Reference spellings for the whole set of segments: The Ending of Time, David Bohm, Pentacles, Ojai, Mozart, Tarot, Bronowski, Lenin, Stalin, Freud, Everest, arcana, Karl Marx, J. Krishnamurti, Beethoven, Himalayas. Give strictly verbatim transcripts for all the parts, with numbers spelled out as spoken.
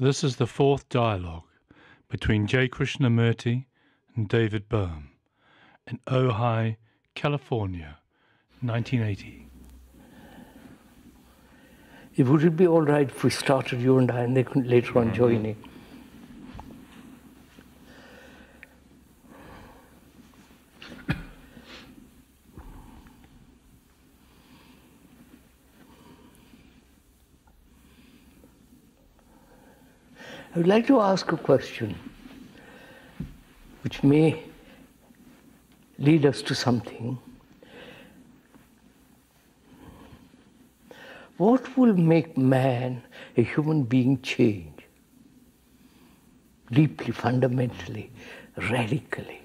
This is the fourth dialogue between J. Krishnamurti and David Bohm in Ojai, California, nineteen eighty. It would be all right if we started, you and I, and they could later on join in. I would like to ask a question which may lead us to something. What will make man, a human being, change deeply, fundamentally, radically?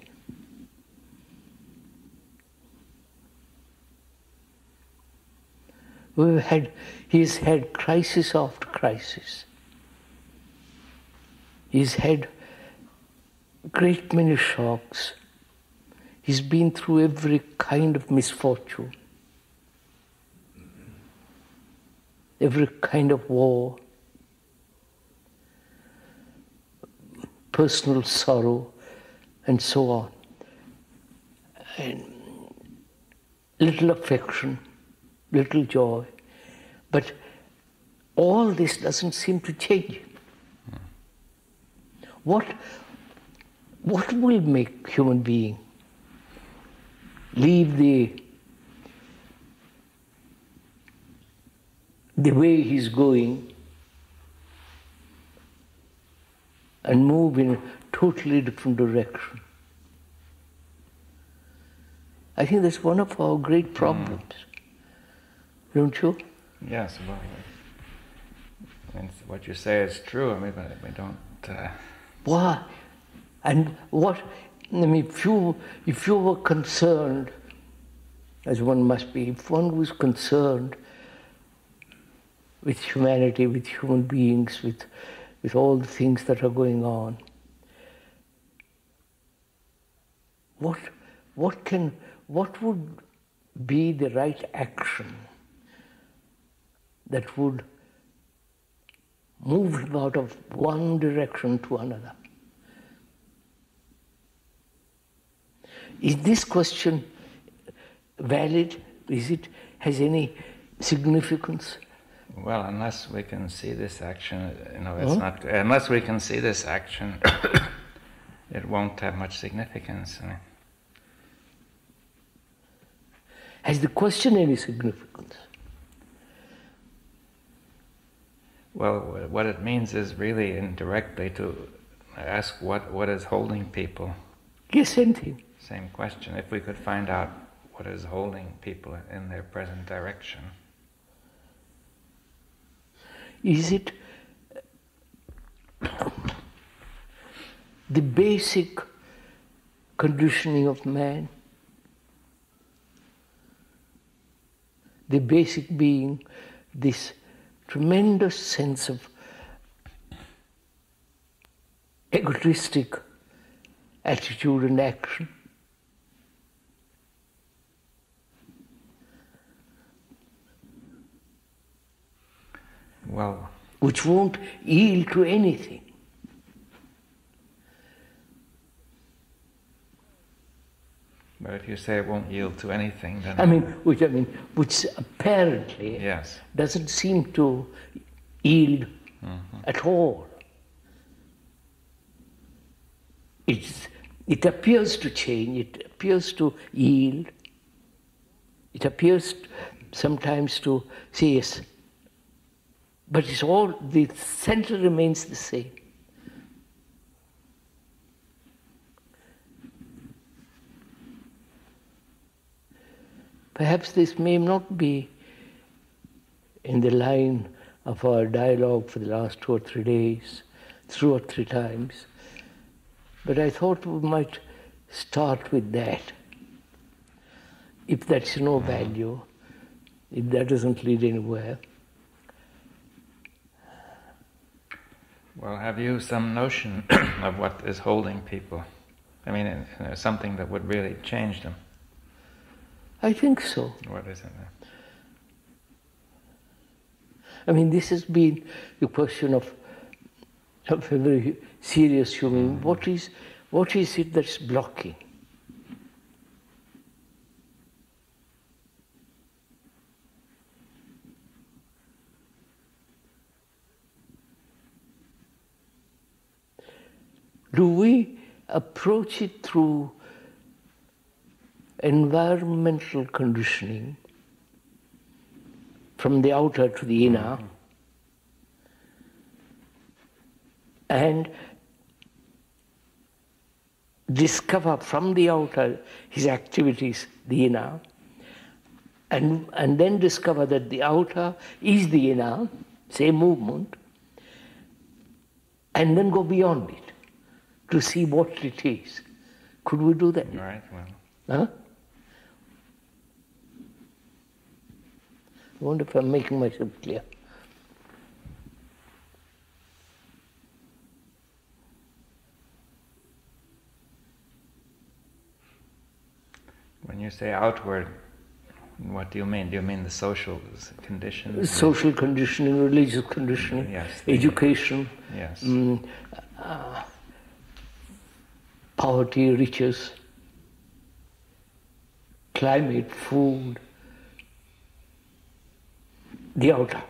We've had, he's had crisis after crisis. He's had great many shocks. He's been through every kind of misfortune, every kind of war, personal sorrow, and so on. And little affection, little joy. But all this doesn't seem to change. What, what will make human being leave the, the way he's going and move in a totally different direction? I think that's one of our great problems, mm. don't you? Yes, well, I mean, what you say is true. I mean, but we don't. Uh... Why? And what, I mean, if you, if you were concerned, as one must be, if one was concerned with humanity, with human beings, with, with all the things that are going on, what, what can, what would be the right action that would move him out of one direction to another? Is this question valid? Is it, has any significance? Well, unless we can see this action, you know, it's huh? not. Unless we can see this action, it won't have much significance. I mean. Has the question any significance? Well, what it means is really indirectly to ask what, what is holding people. Yes, same thing. Same question. If we could find out what is holding people in their present direction. Is it the basic conditioning of man, the basic being, this tremendous sense of egotistic attitude and action? Well, which won't yield to anything. But if you say it won't yield to anything, then I mean, which I mean, which apparently yes. doesn't seem to yield mm-hmm. at all. It's, it appears to change. It appears to yield. It appears sometimes to say yes. But it's all, the center remains the same. Perhaps this may not be in the line of our dialogue for the last two or three days, two or three times, but I thought we might start with that. If that's no value, if that doesn't lead anywhere. Well, have you some notion of what is holding people? I mean, something that would really change them? I think so. What is it then? I mean, this has been the question of a very serious human. What is, what is it that's blocking? Do we approach it through environmental conditioning, from the outer to the inner, and discover from the outer his activities, the inner, and, and then discover that the outer is the inner, say movement, and then go beyond it to see what it is? Could we do that? Right, well. Huh? I wonder if I'm making myself clear. When you say outward, what do you mean? Do you mean the social conditions? Social conditioning, religious conditioning, yes, education, yes. Um, uh, poverty, riches, climate, food, the outer,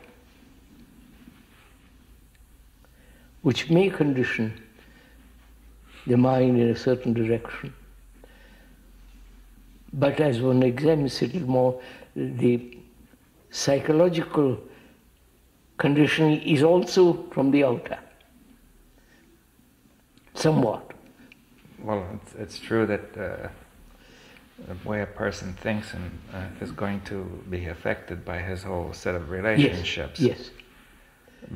which may condition the mind in a certain direction. But as one examines it more, the psychological conditioning is also from the outer, somewhat. Well, it's, it's true that uh, the way a person thinks and uh, is going to be affected by his whole set of relationships. Yes, yes.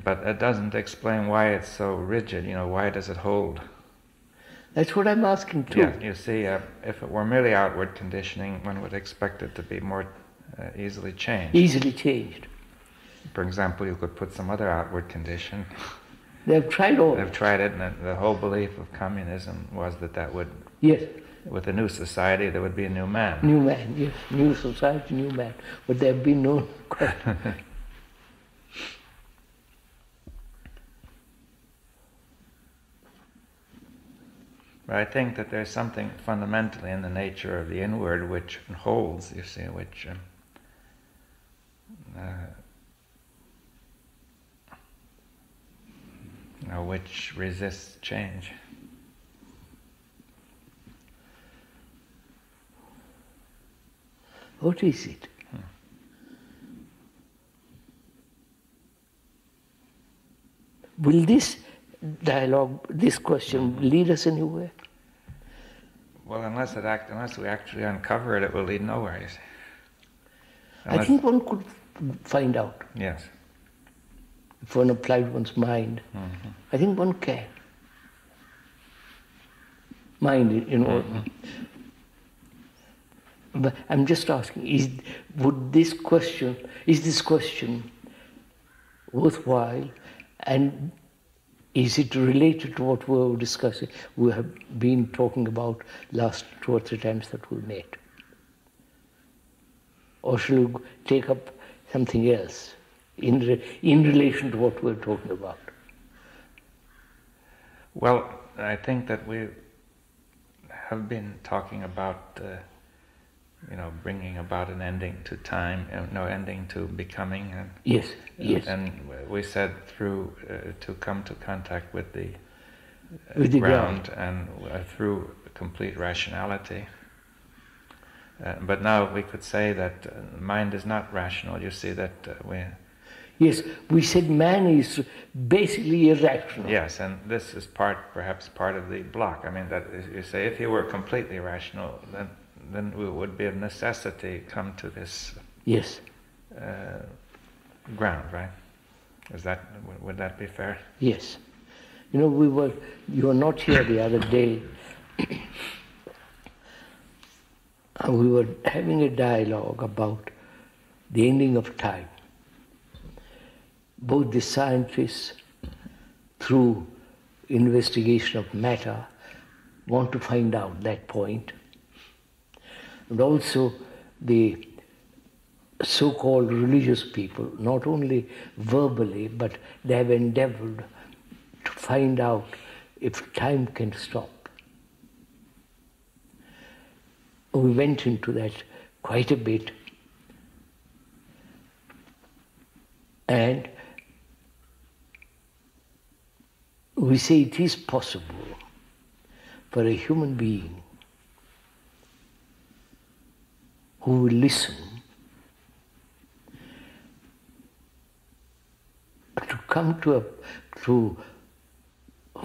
But that doesn't explain why it's so rigid, you know, why does it hold? That's what I'm asking too. Yeah, you see, uh, if it were merely outward conditioning, one would expect it to be more uh, easily changed. Easily changed. For example, you could put some other outward condition. They've tried all. They've tried it, and the whole belief of communism was that that would. Yes. With a new society, there would be a new man. New man, yes. New society, new man. But there have been no. But I think that there's something fundamentally in the nature of the inward which holds. You see, which. Uh, uh, Now, which resists change. What is it? Hmm. Will this dialogue, this question, mm-hmm. lead us anywhere? Well, unless it act, unless we actually uncover it, it will lead nowhere. You see. Unless I think one could find out. Yes. If one applied one's mind, mm-hmm. I think one can. Mind, you know. Mm-hmm. But I'm just asking: Is would this question is this question worthwhile, and is it related to what we were discussing? We have been talking about last two or three times that we met, or shall we take up something else? In, re in relation to what we're talking about? Well, I think that we have been talking about, uh, you know, bringing about an ending to time, uh, no ending to becoming. And, yes, yes. And we said through, uh, to come to contact with the, uh, with the ground, ground. and uh, through complete rationality. Uh, but now we could say that uh, mind is not rational. You see that uh, we... Yes, we said man is basically irrational. Yes, and this is part, perhaps part of the block. I mean, that is, you say if he were completely rational, then then we would be of necessity come to this. Yes. Uh, ground, right? Is that would that be fair? Yes. You know, we were. You were not here the other day. We were having a dialogue about the ending of time. Both the scientists, through investigation of matter, want to find out that point. And also the so-called religious people, not only verbally, but they have endeavored to find out if time can stop. We went into that quite a bit, and we say it is possible for a human being who will listen to come to a, to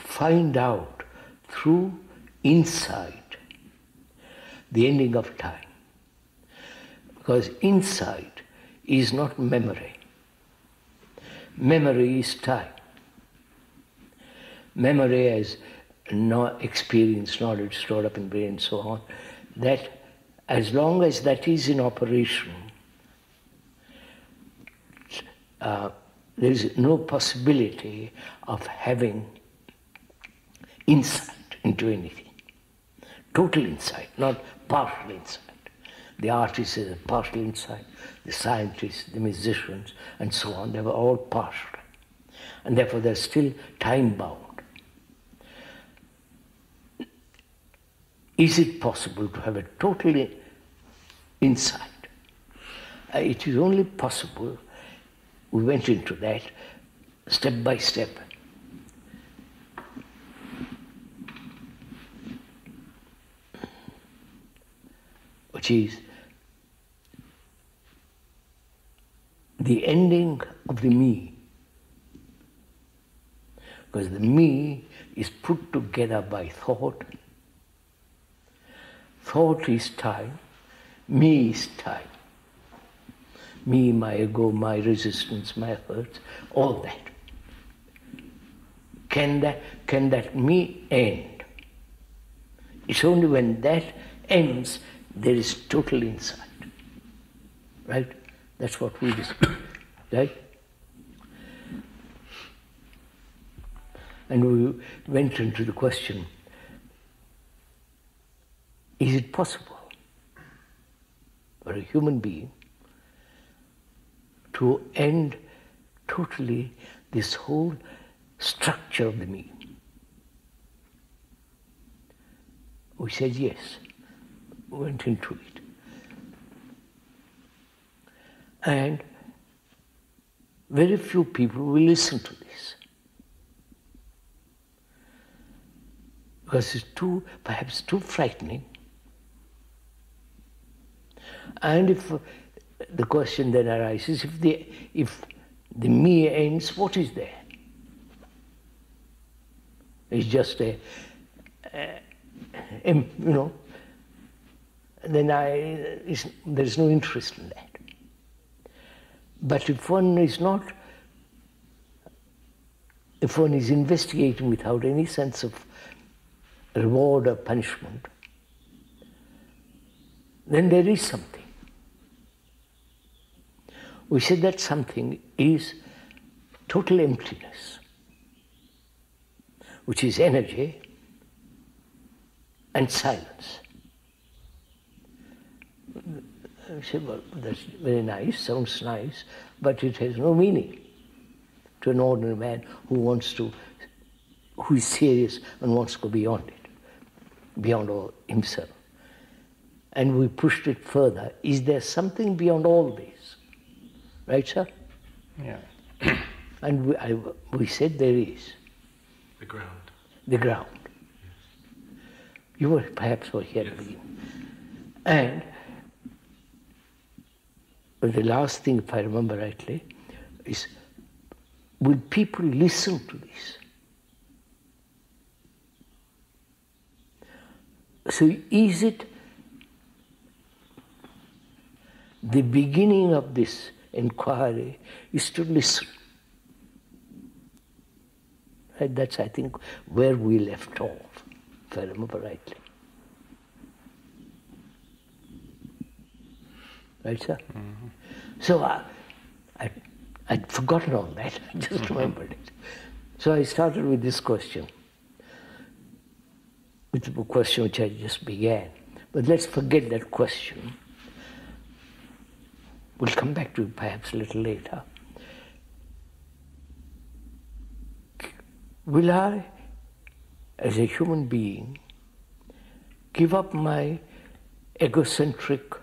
find out through insight the ending of time, because insight is not memory. Memory is time. Memory as no experience, knowledge stored up in brain and so on, that as long as that is in operation, uh, there is no possibility of having insight into anything. Total insight, not partial insight. The artists had partial insight, the scientists, the musicians, and so on, they were all partial. And therefore they're still time-bound. Is it possible to have a total insight? It is only possible, we went into that step by step. Which is the ending of the me, because the me is put together by thought. Thought is time, me is time. Me, my ego, my resistance, my hurts, all that. Can that, can that me end? It's only when that ends there is total insight, right? That's what we discussed, right? And we went into the question, is it possible for a human being to end totally this whole structure of the me? We said yes. Went into it. And very few people will listen to this. Because it's too, perhaps too frightening. And if the question then arises, if the, if the me ends, what is there? It's just a, a, a you know, then I, there is no interest in that. But if one is not, if one is investigating without any sense of reward or punishment, then there is something. We said that something is total emptiness, which is energy and silence. I say, well, that's very nice, sounds nice, but it has no meaning to an ordinary man who wants to, who is serious and wants to go beyond it, beyond all himself. And we pushed it further. Is there something beyond all this? Right, sir? Yeah. And we, I, we said there is. The ground. The ground. Yes. You were perhaps were here yes. at the beginning. And the last thing, if I remember rightly, is will people listen to this? So is it the beginning of this inquiry is to listen? Right? That's, I think, where we left off, if I remember rightly. Right, sir? Mm-hmm. So I, I, I'd forgotten all that, I just mm-hmm. remembered it. So I started with this question, which is a question which I just began. But let's forget that question. We'll come back to it perhaps a little later. will I, as a human being, give up my egocentric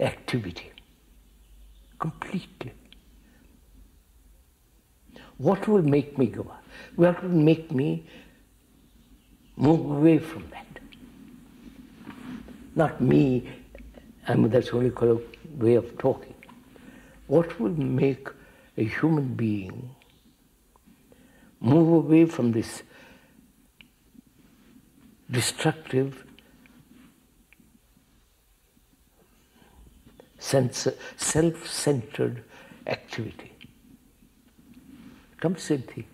activity completely? What will make me go up? What will make me move away from that? Not me, I mean, that's only a way of talking. What will make a human being move away from this destructive self-centered activity? Come, Siddhi.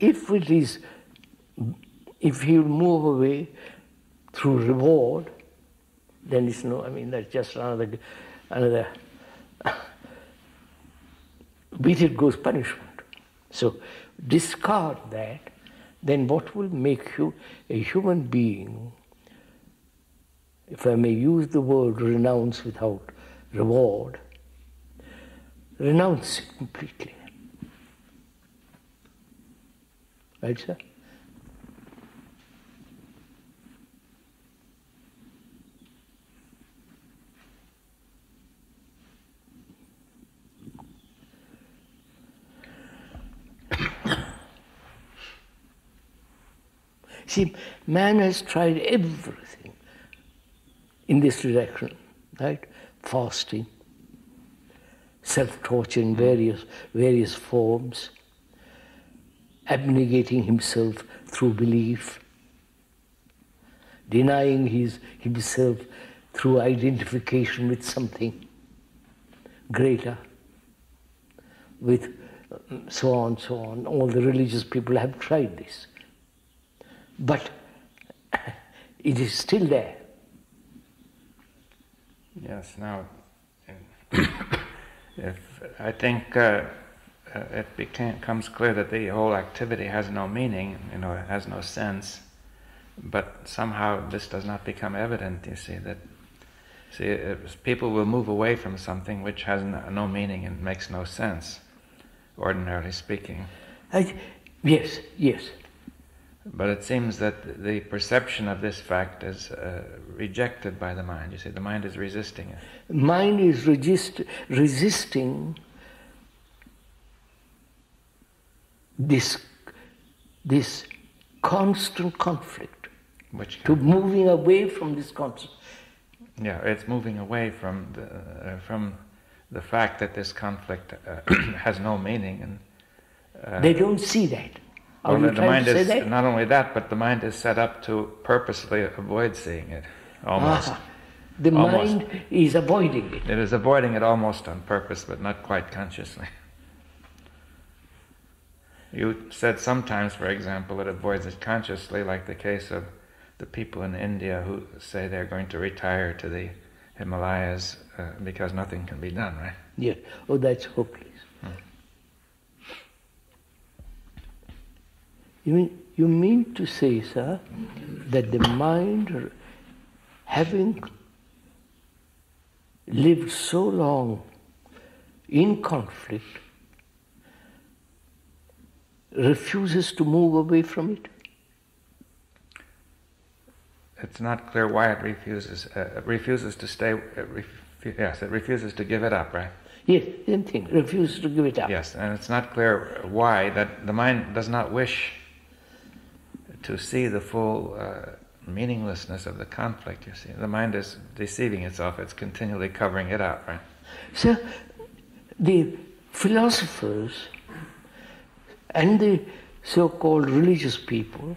If it is, if you move away through reward, then it's no, I mean, that's just another, another, with it goes punishment. So discard that, then what will make you a human being, if I may use the word renounce without reward, renounce it completely. Right, sir? See, man has tried everything in this direction, right? Fasting, self-torture in various, various forms, abnegating himself through belief, denying his, himself through identification with something greater, with so on, so on. All the religious people have tried this. But it is still there. Yes, now, if, I think uh, it becomes clear that the whole activity has no meaning, you know, it has no sense, but somehow this does not become evident, you see, that see, it, people will move away from something which has no, no meaning and makes no sense, ordinarily speaking. I, yes, yes. But it seems that the perception of this fact is uh, rejected by the mind. You see, the mind is resisting it. Mind is resist resisting this, this constant conflict, which to moving away from this constant. Yeah, it's moving away from the, uh, from the fact that this conflict uh, has no meaning. And uh, they don't see that. Well, the mind is that? Not only that, but the mind is set up to purposely avoid seeing it, almost. Ah, the almost. Mind is avoiding it. It is avoiding it almost on purpose, but not quite consciously. You said sometimes, for example, it avoids it consciously, like the case of the people in India who say they're going to retire to the Himalayas uh, because nothing can be done, right? Yeah. Oh, that's hopeless. Hmm. You mean, you mean to say, sir, that the mind, having lived so long in conflict, refuses to move away from it? It's not clear why it refuses. Uh, it refuses to stay. It refu yes, it refuses to give it up, right? Yes, same thing. Refuses to give it up. Yes, and it's not clear why that the mind does not wish to see the full uh, meaninglessness of the conflict, you see. The mind is deceiving itself, it's continually covering it up, right? So, the philosophers and the so-called religious people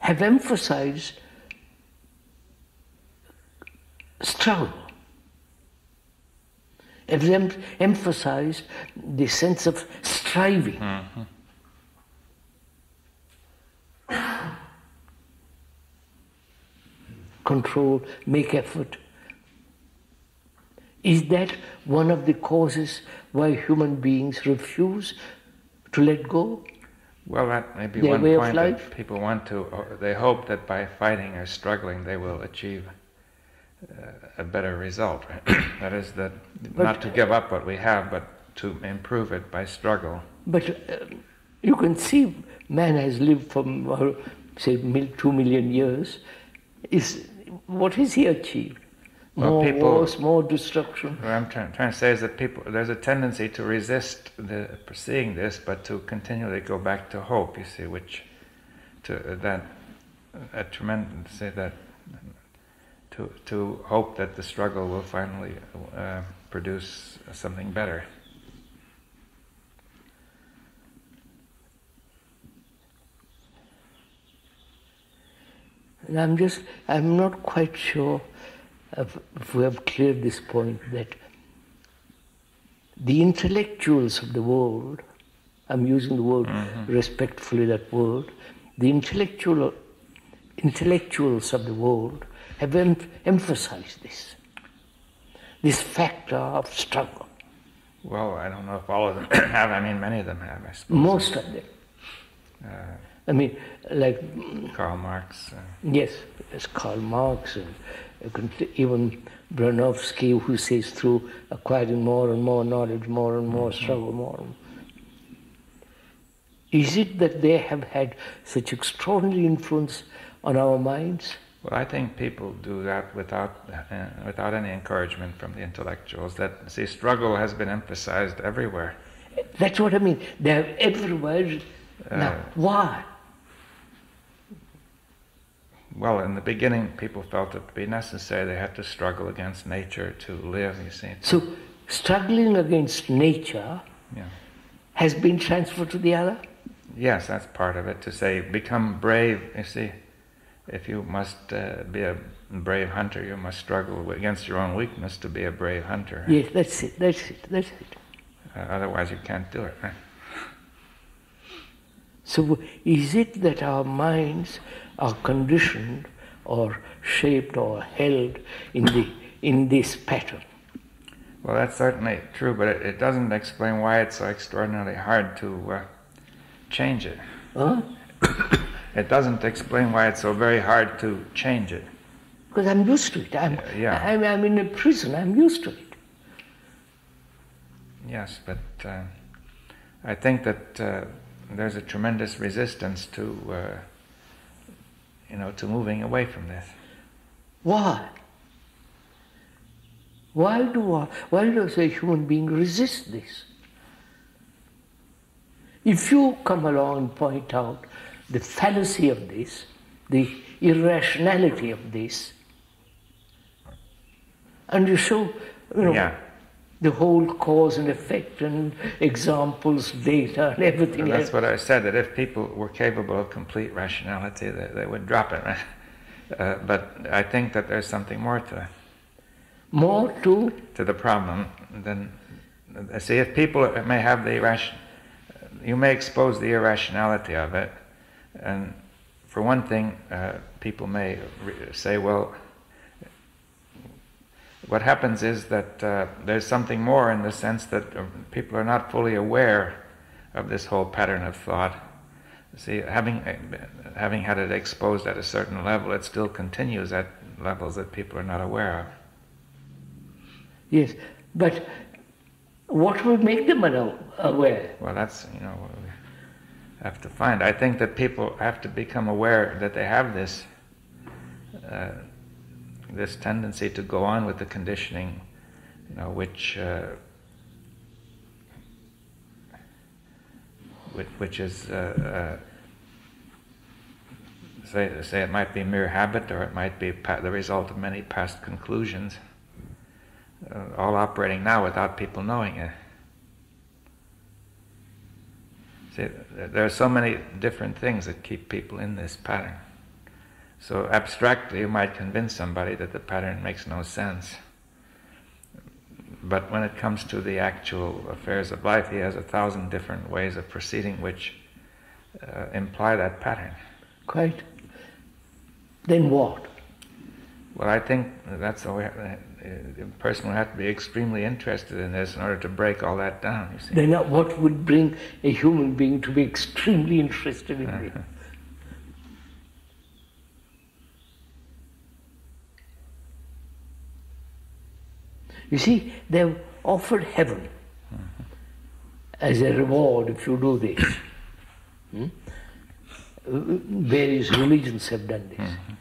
have emphasized struggle, have em emphasized the sense of striving. Mm-hmm. Control, make effort. Is that one of the causes why human beings refuse to let go? Well, that may be one point that people want to, they hope that by fighting or struggling they will achieve a better result, right? That is, that but not to give up what we have, but to improve it by struggle. But uh, you can see man has lived for, say, two million years. Is, what has he achieved? Well, more people, wars, more destruction. What I'm trying, trying to say is that people, there's a tendency to resist the, seeing this, but to continually go back to hope, you see, which, to uh, that, a tremendous, say that, to, to hope that the struggle will finally uh, produce something better. And I'm just, I'm not quite sure if we have cleared this point, that the intellectuals of the world, I'm using the word mm-hmm. respectfully, that word, the intellectual, intellectuals of the world have em emphasized this, this factor of struggle. Well, I don't know if all of them have, I mean, many of them have, I suppose. Most of them. Uh, I mean, like... Karl Marx. Uh, yes, yes, Karl Marx, and even Bronowski, who says through acquiring more and more knowledge, more and more mm-hmm. struggle, more and more. Is it that they have had such extraordinary influence on our minds? Well, I think people do that without, uh, without any encouragement from the intellectuals. That, see, struggle has been emphasized everywhere. That's what I mean. They're everywhere. Uh, now, why? Well, in the beginning, people felt it to be necessary. They had to struggle against nature to live, you see. So, struggling against nature yeah. has been transferred to the other? Yes, that's part of it, to say, become brave, you see. If you must uh, be a brave hunter, you must struggle against your own weakness to be a brave hunter. Yes, that's it, that's it, that's it. Uh, otherwise you can't do it, right? So is it that our minds are conditioned or shaped or held in, the, in this pattern? Well, that's certainly true, but it, it doesn't explain why it's so extraordinarily hard to uh, change it. Huh? It doesn't explain why it's so very hard to change it. Because I'm used to it. I'm, yeah, yeah. I'm, I'm in a prison. I'm used to it. Yes, but uh, I think that uh, there's a tremendous resistance to, uh, you know, to moving away from this. Why? Why do I, why does a human being resist this? If you come along and point out the fallacy of this, the irrationality of this, and you show, you know, yeah. the whole cause and effect and examples, data, and everything well, that's else. That's what I said, that if people were capable of complete rationality, they, they would drop it. Uh, but I think that there's something more to it. More to? To the problem than... See, if people may have the irration... You may expose the irrationality of it, and for one thing, uh, people may re say, well, what happens is that uh, there's something more, in the sense that uh, people are not fully aware of this whole pattern of thought. See, having, uh, having had it exposed at a certain level, it still continues at levels that people are not aware of. Yes, but what will make them aware? Well, that's, you know, what we have to find. I think that people have to become aware that they have this uh, this tendency to go on with the conditioning, you know, which uh, which, which is uh, uh, say say it might be mere habit, or it might be pa the result of many past conclusions. Uh, all operating now without people knowing it. See, there are so many different things that keep people in this pattern. So abstractly you might convince somebody that the pattern makes no sense. But when it comes to the actual affairs of life, he has a thousand different ways of proceeding which uh, imply that pattern. Quite. Then what? Well, I think that's all we have to, a person would have to be extremely interested in this in order to break all that down, you see. Then what would bring a human being to be extremely interested in it? Uh-huh. You see, they have offered heaven mm-hmm. as a reward if you do this. hmm? Various religions have done this. Mm-hmm.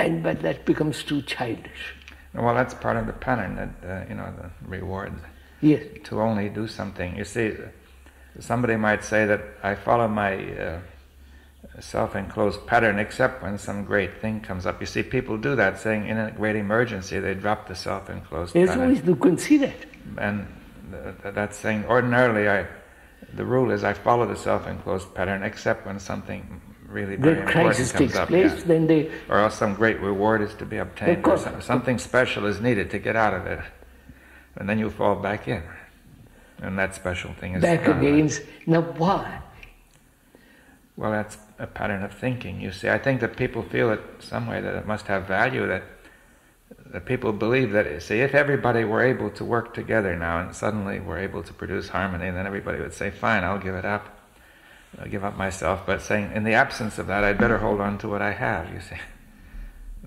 And but that becomes too childish. Well, that's part of the pattern, that, uh, you know, the reward. Yes. To only do something. You see, somebody might say that I follow my uh, self-enclosed pattern except when some great thing comes up. You see, people do that, saying in a great emergency they drop the self-enclosed pattern. Yes, always you can see that. And th that's saying ordinarily I, the rule is I follow the self-enclosed pattern except when something really very important crisis comes takes up. Place, yeah. Then they, or else some great reward is to be obtained, or some, something special is needed to get out of it. And then you fall back in. And that special thing is back again. Right. Now why? Well, that's a pattern of thinking, you see. I think that people feel it some way that it must have value, that that people believe that, see, if everybody were able to work together now and suddenly were able to produce harmony, then everybody would say, fine, I'll give it up. I'll give up myself, but saying, in the absence of that, I'd better hold on to what I have, you see.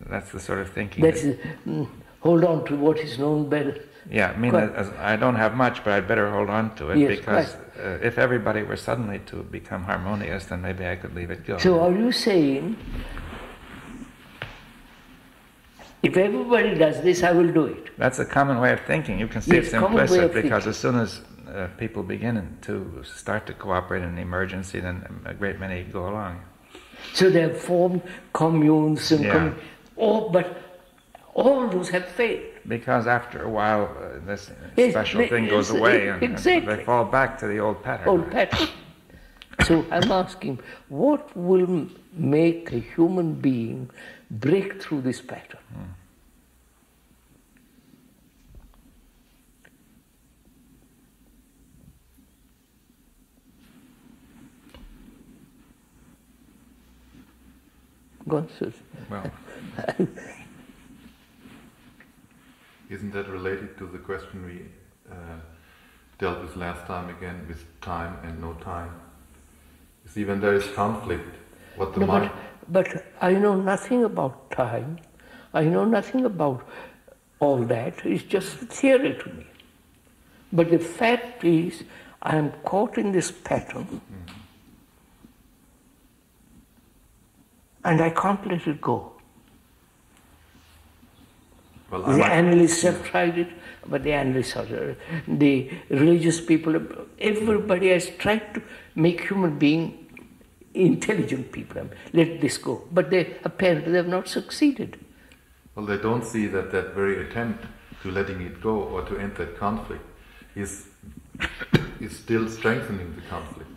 That's the sort of thinking. That's that, a, mm, hold on to what is known better. Yeah, I mean, as, I don't have much, but I'd better hold on to it, yes, because uh, if everybody were suddenly to become harmonious, then maybe I could leave it go. So are you saying, if everybody does this, I will do it? That's a common way of thinking. You can see yes, it's implicit, because thinking. as soon as uh, people begin to start to cooperate in an emergency, then a great many go along. So they have formed communes and yeah. communes, oh, but all those have failed. Because after a while, uh, this yes, special they, thing goes yes, away, and, exactly. and they fall back to the old pattern. Old pattern. So I'm asking, what will make a human being break through this pattern? Hmm. Go on, sir. Well. Isn't that related to the question we uh, dealt with last time again, with time and no time? You see, when there is conflict, what the no, mind... But, but I know nothing about time. I know nothing about all that. It's just theory to me. But the fact is, I am caught in this pattern, mm-hmm. and I can't let it go. Well, the analysts have tried it, but the analysts are, the religious people, everybody has tried to make human beings intelligent people, let this go. But they apparently have not succeeded. Well, they don't see that that very attempt to letting it go or to end that conflict is, is still strengthening the conflict.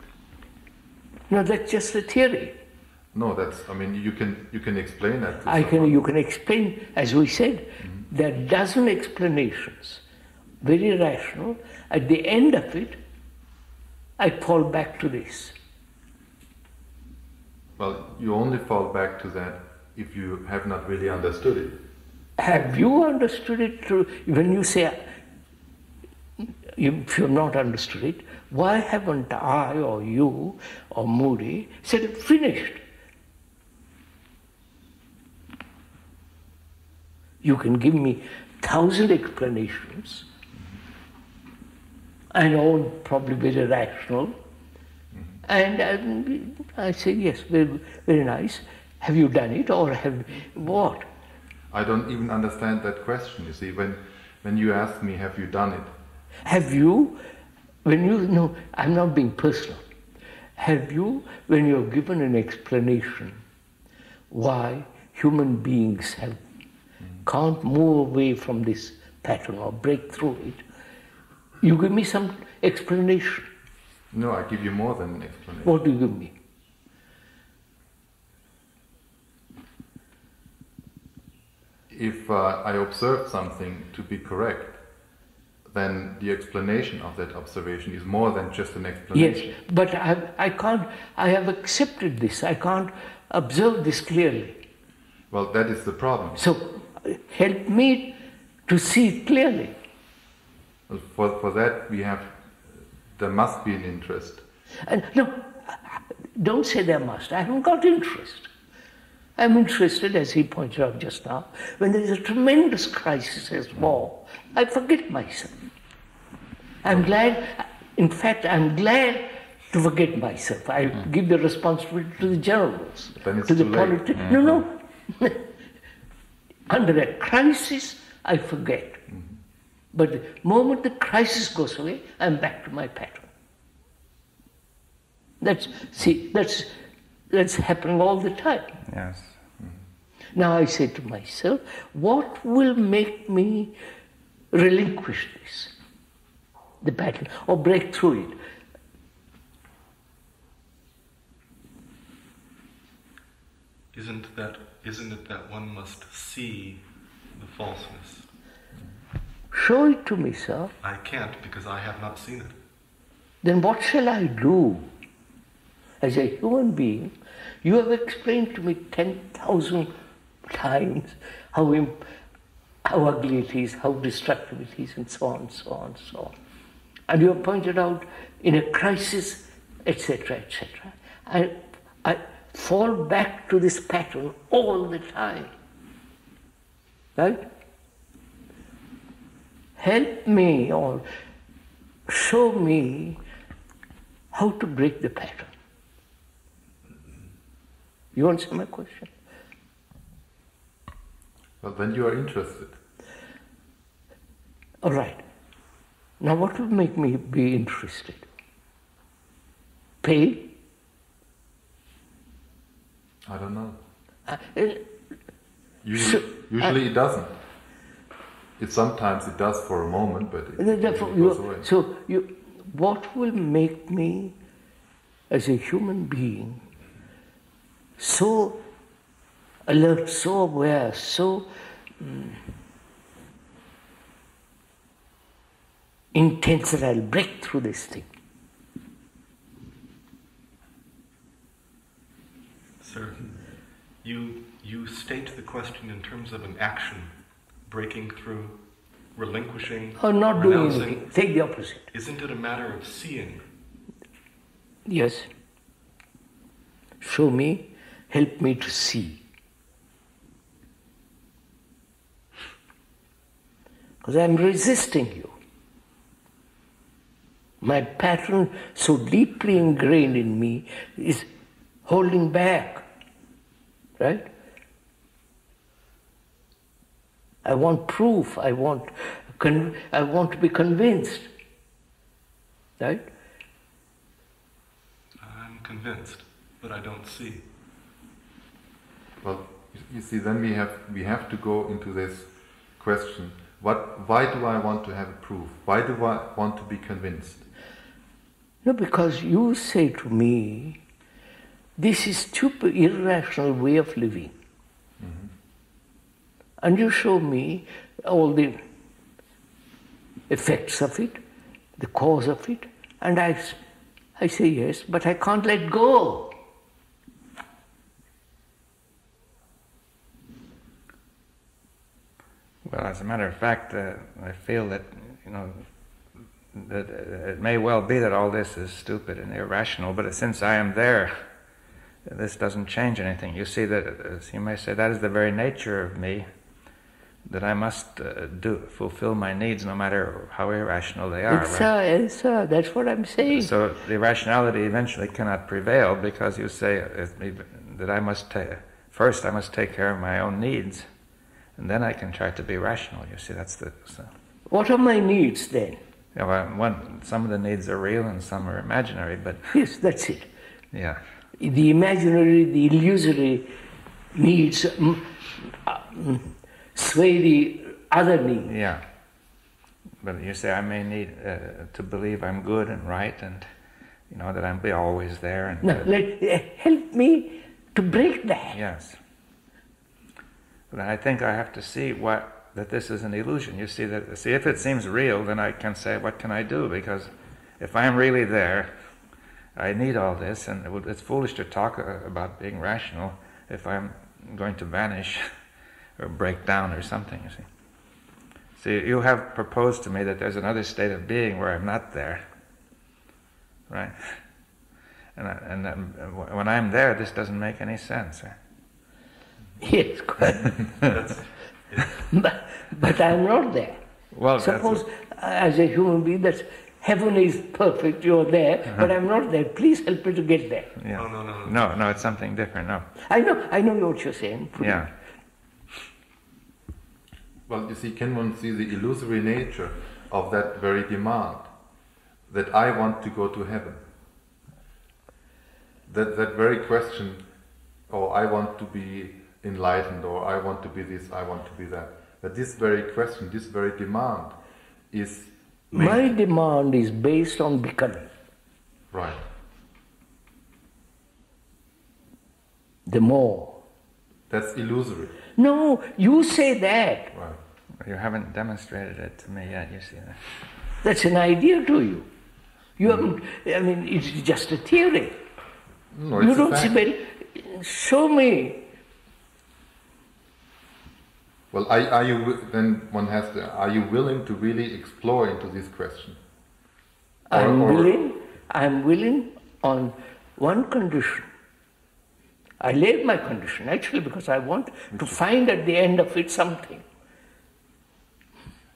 No, that's just a theory. No, that's, I mean, you can, you can explain that. I can, you can explain, as we said, mm-hmm. there are a dozen explanations, very rational. At the end of it, I fall back to this. Well, you only fall back to that if you have not really understood it. Have you understood it? Through, when you say, if you have not understood it, why haven't I or you or Moody said, finished? You can give me a thousand explanations, and all probably very rational. Mm-hmm. And I, I say, yes, very, very nice. Have you done it, or have what? I don't even understand that question, you see. When, when you ask me, have you done it? Have you, when you, no, I'm not being personal. Have you, when you're given an explanation why human beings have can't move away from this pattern or break through it, you give me some explanation. No, I give you more than an explanation. What do you give me? If uh, I observe something to be correct, then the explanation of that observation is more than just an explanation. Yes, but I, I can't, I have accepted this, I can't observe this clearly. Well, that is the problem. So, help me to see it clearly. Well, for, for that we have, there must be an interest. And no, don't say there must. I haven't got interest. I'm interested, as he pointed out just now, when there is a tremendous crisis as war, I forget myself. I'm glad, in fact, I'm glad to forget myself. I mm. give the responsibility to the generals, to the politics. Mm-hmm. No, no. Under a crisis, I forget. Mm-hmm. But the moment the crisis goes away, I'm back to my pattern. That's, see, that's, that's happening all the time. Yes. Mm-hmm. Now I say to myself, what will make me relinquish this, the battle, or break through it? Isn't that, isn't it that one must see the falseness? Show it to me, sir. I can't, because I have not seen it. Then what shall I do? As a human being, you have explained to me ten thousand times how, imp how ugly it is, how destructive it is, and so on, so on, so on. And you have pointed out in a crisis, et cetera, et cetera. I, I fall back to this pattern all the time. Right? Help me or show me how to break the pattern. You answer my question. Well, then you are interested. All right. Now, what would make me be interested? Pay? I don't know. Uh, usually so, usually uh, it doesn't. It sometimes it does for a moment, but it, it goes away. So, you, what will make me, as a human being, so alert, so aware, so um, intense that I'll break through this thing? Sir, you, you state the question in terms of an action, breaking through, relinquishing, or not doing anything. Take the opposite. Isn't it a matter of seeing? Yes. Show me. Help me to see. Because I'm resisting you. My pattern, so deeply ingrained in me, is holding back. Right? I want proof. I want, con I want to be convinced. Right? I'm convinced, but I don't see. Well, you see, then we have we have to go into this question: what? Why do I want to have a proof? Why do I want to be convinced? No, because you say to me, "This is stupid, irrational way of living," mm-hmm. and you show me all the effects of it, the cause of it, and I, I say yes, but I can't let go. Well, as a matter of fact, uh, I feel that, you know, that it may well be that all this is stupid and irrational, but since I am there, this doesn't change anything. You see that, as you may say, that is the very nature of me, that I must uh, do, fulfill my needs no matter how irrational they are. It's right? so, it's so, that's what I'm saying. So the irrationality eventually cannot prevail, because you say that I must ta- first I must take care of my own needs, and then I can try to be rational. You see, that's the... So. What are my needs, then? Yeah, well, one, some of the needs are real and some are imaginary, but... Yes, that's it. Yeah. The imaginary, the illusory needs um, um, sway the other needs. Yeah. But you say, I may need uh, to believe I'm good and right, and, you know, that I'm be always there. And no, let, uh, help me to break that. Yes. But I think I have to see what, that this is an illusion. You see, that, see, if it seems real, then I can say, what can I do? Because if I'm really there, I need all this, and it, it's foolish to talk about being rational if I'm going to vanish or break down or something, you see. See, you have proposed to me that there's another state of being where I'm not there, right? And, I, and when I'm there, this doesn't make any sense, right? Yes, correct. but, but I am not there. Well, suppose as a human being that heaven is perfect, you are there, uh-huh. but I am not there. Please help me to get there. Yeah. No, no, no, no. No, no, it's something different, no. I know, I know what you're saying. Yeah. Well, you see, can one see the illusory nature of that very demand, that I want to go to heaven? That, that very question, oh, I want to be enlightened, or I want to be this, I want to be that. But this very question, this very demand is... made. My demand is based on becoming. Right. The more. That's illusory. No, you say that. Right. You haven't demonstrated it to me yet, you see that. That's an idea to you. You haven't, I mean, it's just a theory. No, you don't see, well, show me. Well, are, are you, then one has to, are you willing to really explore into this question? Or, I'm or willing, I'm willing on one condition. I laid my condition, actually, because I want to find at the end of it something.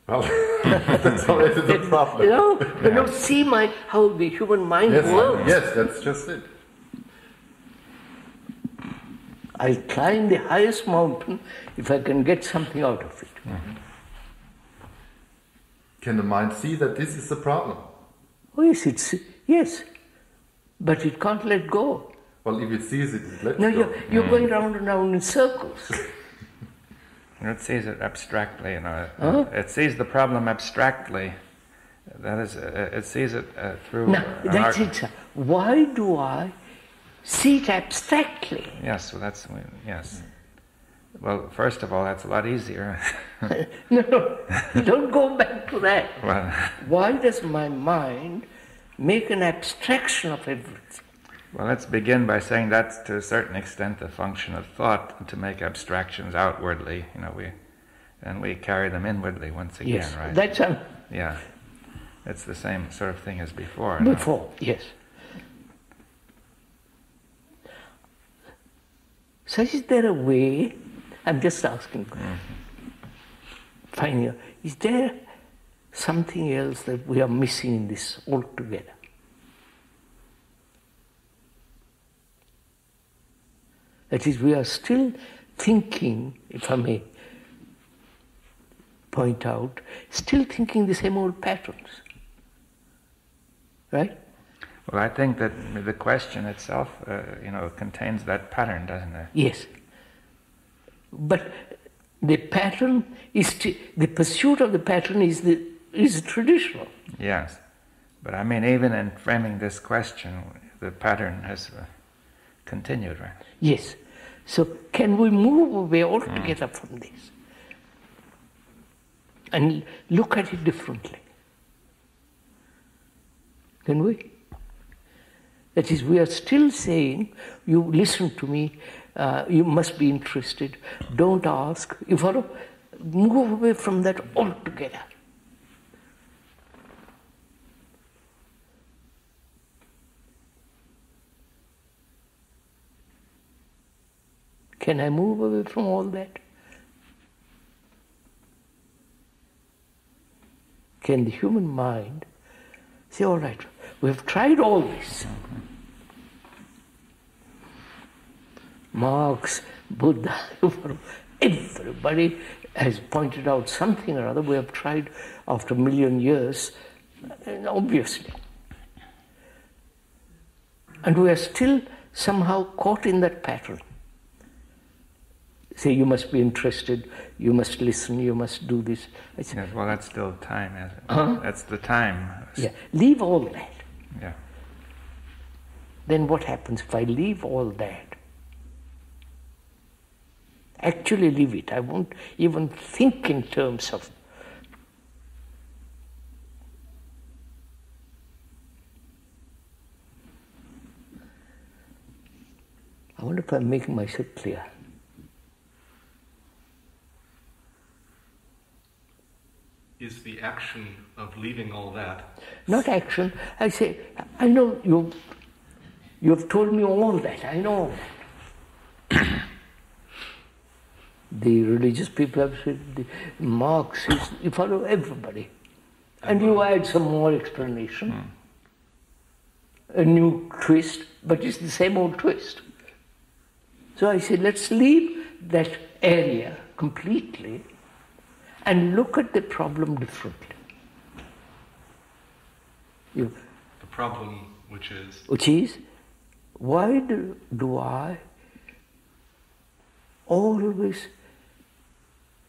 Well, that's always the problem. You know, yeah. you know, see my, how the human mind yes, works. Yes, that's just it. I'll climb the highest mountain if I can get something out of it. Mm-hmm. Can the mind see that this is the problem? Oh, yes, it's, yes. But it can't let go. Well, if it sees it, it lets no, go. No, you're, you're mm. going round and round in circles. It sees it abstractly, you know. Huh? It sees the problem abstractly. That is, it sees it uh, through... Now, that's it, sir. Why do I see it abstractly? Yes, well, that's... Yes. Well, first of all, that's a lot easier. No, no, don't go back to that. Well, why does my mind make an abstraction of everything? Well, let's begin by saying that's, to a certain extent, the function of thought, to make abstractions outwardly, you know, we, and we carry them inwardly once again, yes, right? That's a... Yeah. It's the same sort of thing as before. Before, no? Yes. So is there a way, I'm just asking, mm-hmm. finding out, is there something else that we are missing in this altogether? That is, we are still thinking, if I may point out, still thinking the same old patterns, right? Well, I think that the question itself, uh, you know, contains that pattern, doesn't it? Yes. But the pattern is, the pursuit of the pattern is, the, is traditional. Yes. But I mean, even in framing this question, the pattern has... Uh, continued, right? Yes. So can we move away altogether mm. from this and look at it differently? Can we? That is, we are still saying, you listen to me, uh, you must be interested, don't ask, you follow, move away from that altogether. Can I move away from all that? Can the human mind say, all right, we've tried all this. Okay. Marx, Buddha, everybody has pointed out something or other. We have tried after a million years, obviously. And we are still somehow caught in that pattern. Say, you must be interested, you must listen, you must do this. I say, yes, well, that's still time, isn't it? Huh? That's the time. Yeah, leave all that. Yeah. Then what happens if I leave all that? Actually leave it. I won't even think in terms of... I wonder if I'm making myself clear. Is the action of leaving all that? Not action. I say, I know you, you've told me all that, I know. The religious people have said, the Marx, you follow everybody. And you add some more explanation, hmm. a new twist, but it's the same old twist. So I said, let's leave that area completely and look at the problem differently. You, the problem which is? Which is, why do, do I always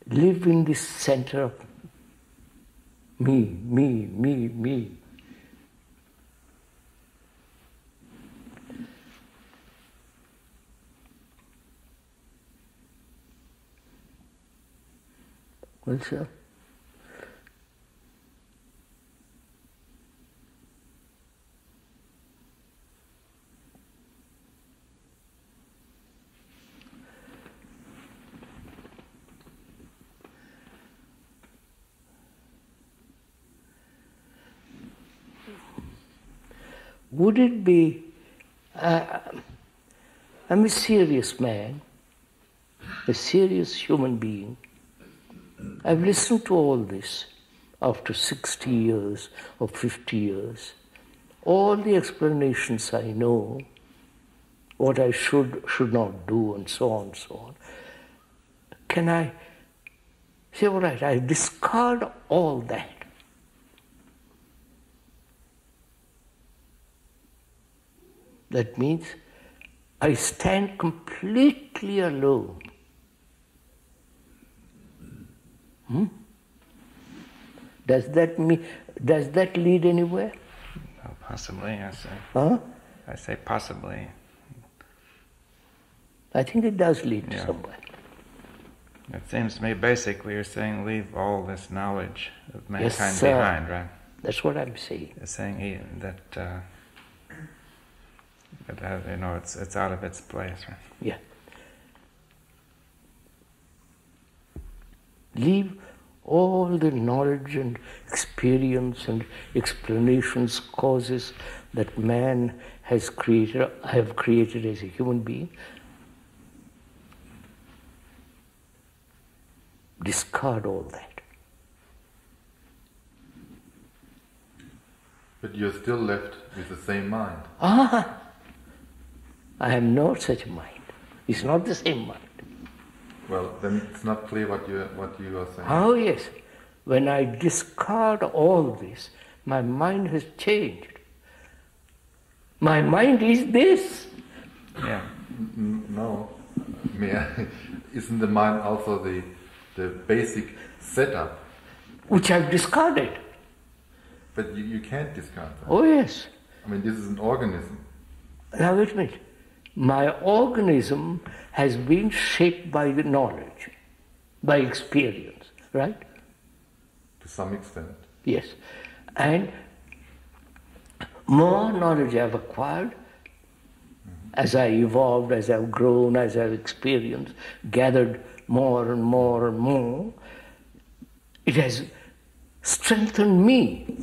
live in this center of me, me, me, me? Well, sir, would it be, uh, I'm a serious man, a serious human being. I've listened to all this after sixty years or fifty years. All the explanations I know, what I should, should not do, and so on, so on. Can I say, all right, I discard all that. That means I stand completely alone. Hmm? Does that mean, does that lead anywhere? Oh, possibly, I say. Huh? I say possibly. I think it does lead yeah. to somewhere. It seems to me basically you're saying leave all this knowledge of mankind yes, behind, right? That's what I'm saying. You're saying he, that, uh, that uh, you know, it's, it's out of its place, right? Yeah. Leave all the knowledge and experience and explanations, causes that man has created, I have created as a human being. Discard all that. But you're still left with the same mind. Ah! I am not such a mind. It's not the same mind. Well, then it's not clear what you, what you are saying. Oh, yes. When I discard all this, my mind has changed. My mind is this. Yeah. No. Isn't the mind also the, the basic setup? Which I've discarded. But you, you can't discard that. Oh, yes. I mean, this is an organism. Now, wait a minute. My organism has been shaped by the knowledge, by experience, right? To some extent. Yes. And more knowledge I've acquired, mm-hmm. as I evolved, as I've grown, as I've experienced, gathered more and more and more, it has strengthened me.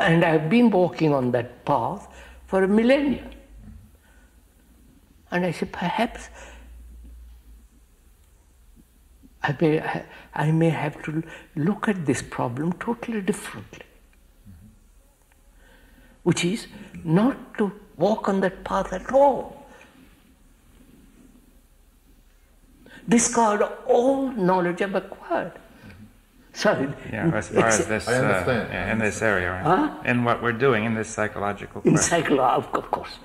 And I've been walking on that path for a millennia. And I said, perhaps I may, I may have to look at this problem totally differently. Mm-hmm. Which is not to walk on that path at all. Discard all knowledge I've acquired. Sorry. Yeah, as far as this, uh, yeah, in this area, right? Huh? In what we're doing, in this psychological question. In psychological, of course.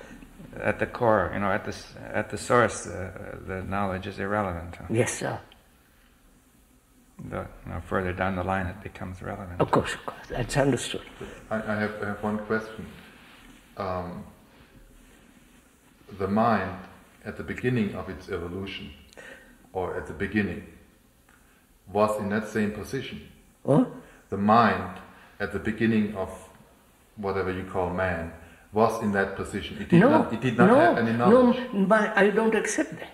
At the core, you know, at the, at the source, uh, the knowledge is irrelevant. Huh? Yes, sir. The, you know, further down the line it becomes relevant. Of course, of course. That's understood. I, I, have, I have one question. Um, the mind, at the beginning of its evolution, or at the beginning, was in that same position. Huh? The mind, at the beginning of whatever you call man, was in that position. It did no, not, it did not no, have any knowledge. No, but I don't accept that.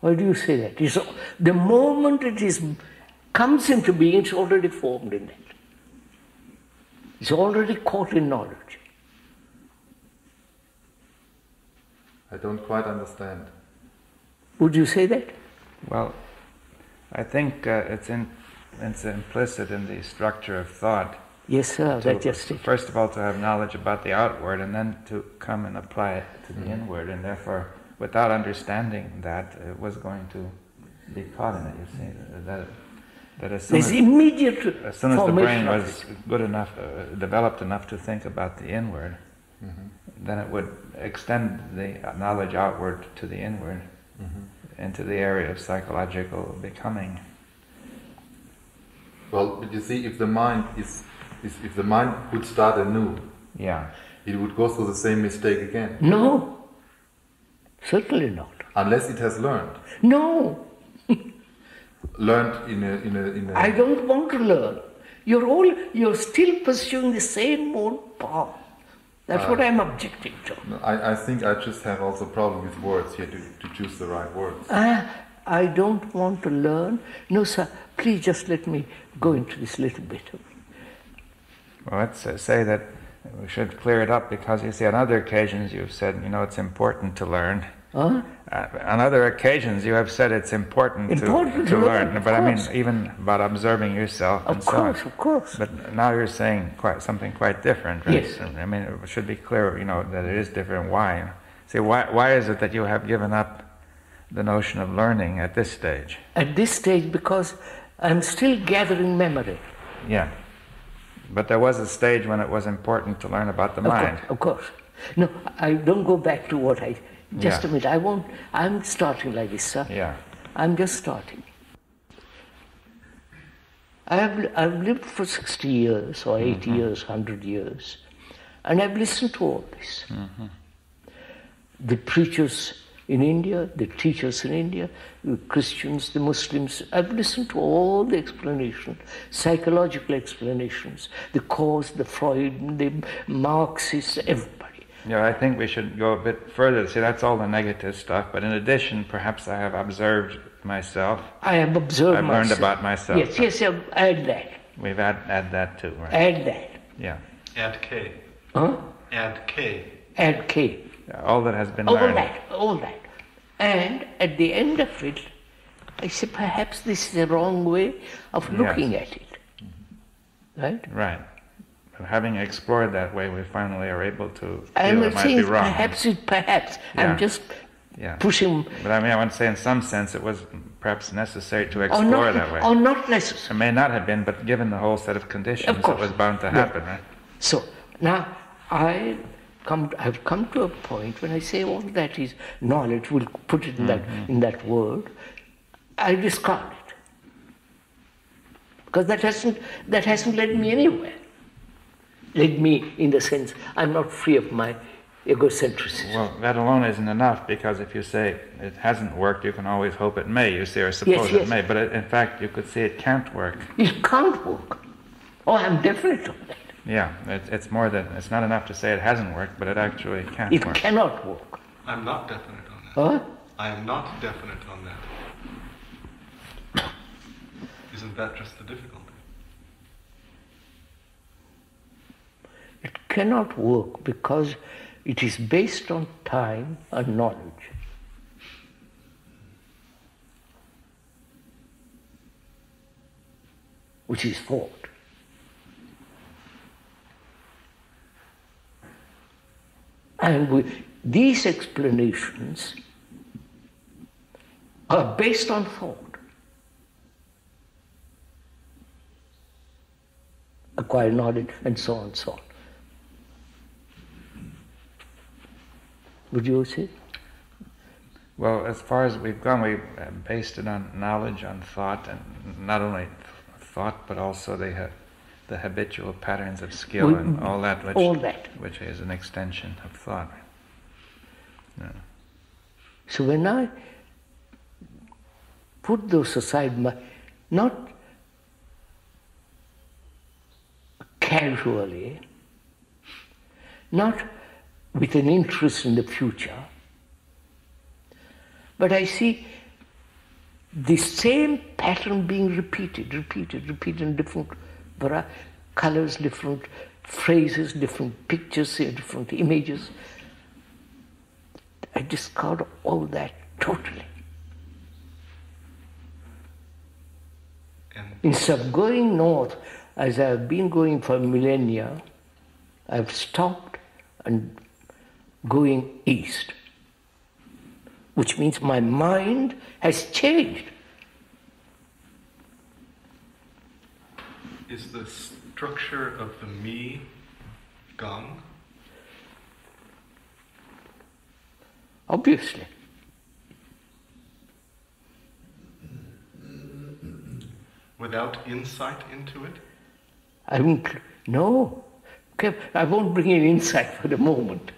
Why do you say that? It's, the moment it is, comes into being, it's already formed in that. It's already caught in knowledge. I don't quite understand. Would you say that? Well, I think uh, it's, in, it's implicit in the structure of thought. Yes, sir, that's just it. First of all, to have knowledge about the outward, and then to come and apply it to the mm. inward, and therefore, without understanding that, it was going to be caught in it, you see. That, that as soon as, immediate as, soon as the brain was good enough, uh, developed enough to think about the inward, mm-hmm. then it would extend the knowledge outward to the inward, mm-hmm. into the area of psychological becoming. Well, but you see, if the mind is, is if the mind would start anew, yeah, it would go through the same mistake again. No. Certainly not. Unless it has learned. No. Learned in a, in a, in a... I don't want to learn. You're all, you're still pursuing the same old path. That's uh, what I'm objecting to. No, I, I think I just have also a problem with words here, to, to choose the right words. Uh, I don't want to learn. No, sir, please just let me go into this little bit of it. Well, let's uh, say that we should clear it up, because you see, on other occasions you've said, you know, it's important to learn. Huh? Uh, on other occasions you have said it's important, important to, to learn, learn but I mean even about observing yourself and so on. Of course, of course. But now you're saying quite something quite different, right? Yes. I mean, it should be clear, you know, that it is different. Why? See, why, why is it that you have given up the notion of learning at this stage? At this stage, because I'm still gathering memory. Yeah. But there was a stage when it was important to learn about the mind. Of course. No, I don't go back to what I... Just yeah. a minute, I won't... I'm starting like this, sir. Yeah. I'm just starting. I have, I've lived for sixty years, or eighty mm-hmm. years, one hundred years, and I've listened to all this. Mm-hmm. The preachers in India, the teachers in India, the Christians, the Muslims, I've listened to all the explanations, psychological explanations, the cause, the Freud, the Marxists, everybody. Yeah, I think we should go a bit further. See, that's all the negative stuff. But in addition, perhaps I have observed myself. I have observed I've myself. I've learned about myself. Yes, so yes, I've, add that. We've add, add that too, right? Add that. Yeah. Add K. Huh? Add K. Add K. Yeah, all that has been all learned. All that, all that. And at the end of it, I say perhaps this is the wrong way of looking yes. at it. Mm-hmm. Right? Right. Having explored that way, we finally are able to feel it might be wrong. Perhaps, it, perhaps. Yeah. I'm just yeah. pushing... But I mean, I want to say in some sense it was perhaps necessary to explore not, that way. Or not necessary. It may not have been, but given the whole set of conditions, of it was bound to happen, yeah. right? So, now, I come, I've come to a point when I say all that is knowledge, we'll put it in, mm-hmm. that, in that word, I discard it. Because that hasn't, that hasn't led me anywhere. Led me in the sense I'm not free of my egocentrism. Well, that alone isn't enough, because if you say it hasn't worked, you can always hope it may, you see, or suppose yes, yes. it may. But it, in fact, you could say it can't work. It can't work. Oh, I'm definite of that. Yeah, it, it's more than, it's not enough to say it hasn't worked, but it actually can't it work. It cannot work. I'm not definite on that. Huh? I am not definite on that. Isn't that just the difficulty? It cannot work because it is based on time and knowledge. Which is thought. And we, these explanations are based on thought. Acquired knowledge and so on and so on. Would you say? Well, as far as we've gone, we based it on knowledge, on thought, and not only thought, but also the ha the habitual patterns of skill we, and all that, which all that, which is an extension of thought. Yeah. So when I put those aside, my, not casually, not with an interest in the future. But I see the same pattern being repeated, repeated, repeated in different colors, different phrases, different pictures, different images. I discard all that totally. Instead of going north, as I have been going for millennia, I have stopped and going east, which means my mind has changed. Is the structure of the me gone? Obviously. Without insight into it? I won't, no. I won't bring in insight for the moment.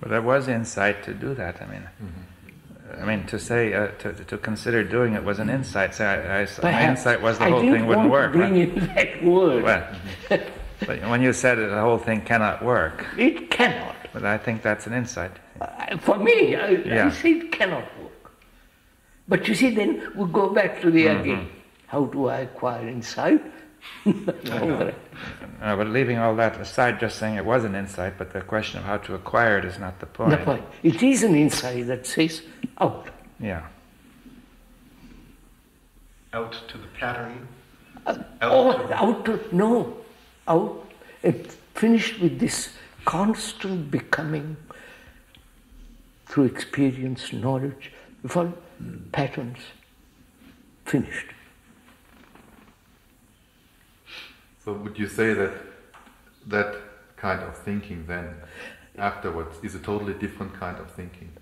But there was insight to do that, I mean. Mm-hmm. I mean, to say, uh, to, to consider doing it was an insight. So I, I, my insight was the I whole thing wouldn't work. I didn't want to bring right? in that word. Well, but when you said it, the whole thing cannot work. It cannot. But I think that's an insight. Uh, for me, I, yeah. I say it cannot work. But you see, then we go back to the mm-hmm. again. How do I acquire insight? no, no, but leaving all that aside, just saying it was an insight, but the question of how to acquire it is not the point. The point. It is an insight that says out. Yeah. Out to the pattern? Uh, out, oh, to out to... No. Out. It finished with this constant becoming through experience, knowledge, for mm. patterns. Finished. So would you say that that kind of thinking then, afterwards, is a totally different kind of thinking?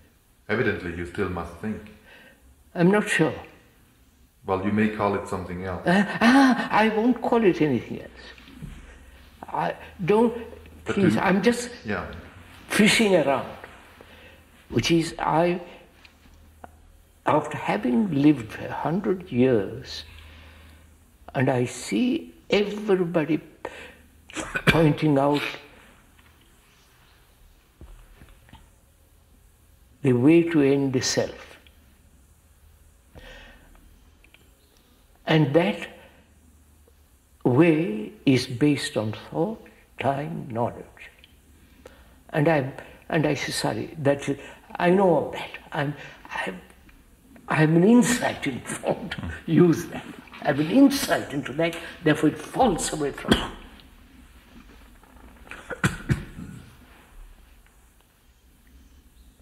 Evidently, you still must think. I'm not sure. Well, you may call it something else. Uh, ah, I won't call it anything else. I don't, but please, you, I'm just yeah. fishing around, which is I, after having lived a hundred years, and I see everybody pointing out the way to end the self. And that way is based on thought, time, knowledge. And I and I say, sorry, that's it. I know all that. I'm I'm I'm an insight informed. Use that. I have an insight into that, therefore it falls away from me.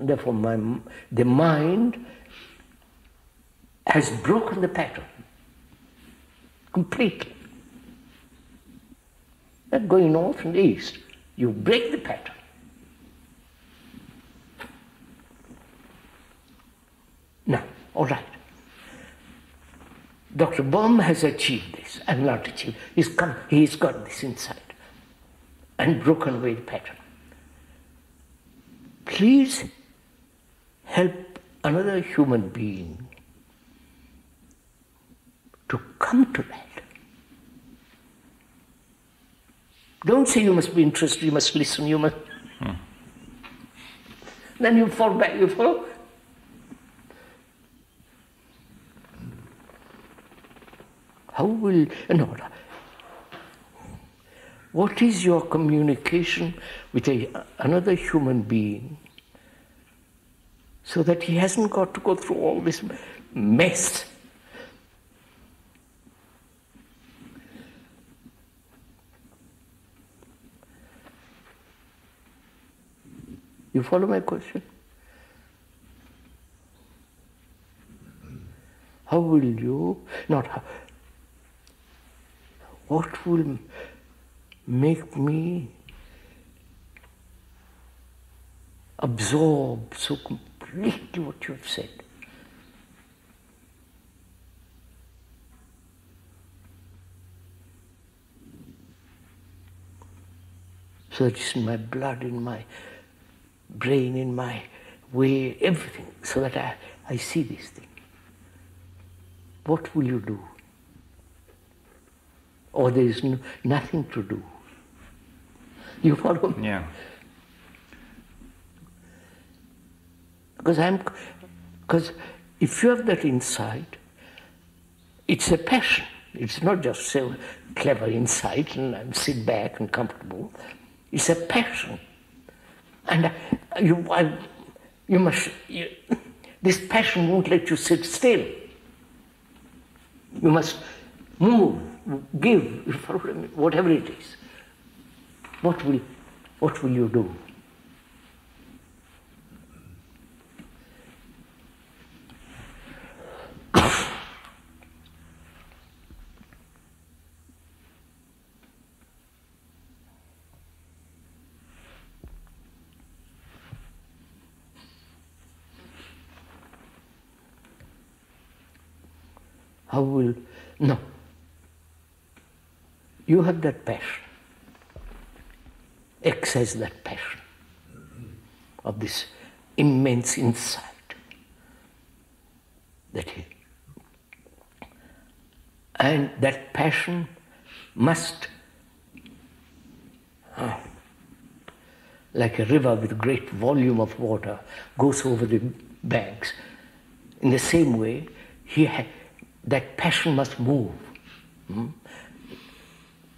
Therefore my, the mind has broken the pattern completely. Not going north and east, you break the pattern. Now, all right. Doctor Bohm has achieved this, and not achieved. He's come, he's got this insight and broken away the pattern. Please help another human being to come to that. Don't say you must be interested, you must listen, you must... Hmm. Then you fall back, you follow. How will, no, what is your communication with a, another human being so that he hasn't got to go through all this mess? You follow my question? How will you, not how, what will make me absorb so completely what you have said? So it's in my blood, in my brain, in my way, everything, so that I, I see this thing. What will you do? Or there is no, nothing to do. You follow me? Yeah. Because I'm, because if you have that insight, it's a passion. It's not just so clever insight and I'm sit back and comfortable. It's a passion. And I, you, I, You must, you, this passion won't let you sit still. You must move, give, whatever it is. What will, what will you do? How will, no, you have that passion, exercise that passion of this immense insight that he, and that passion must, uh, like a river with great volume of water, goes over the banks. In the same way, he had, that passion must move. Hmm?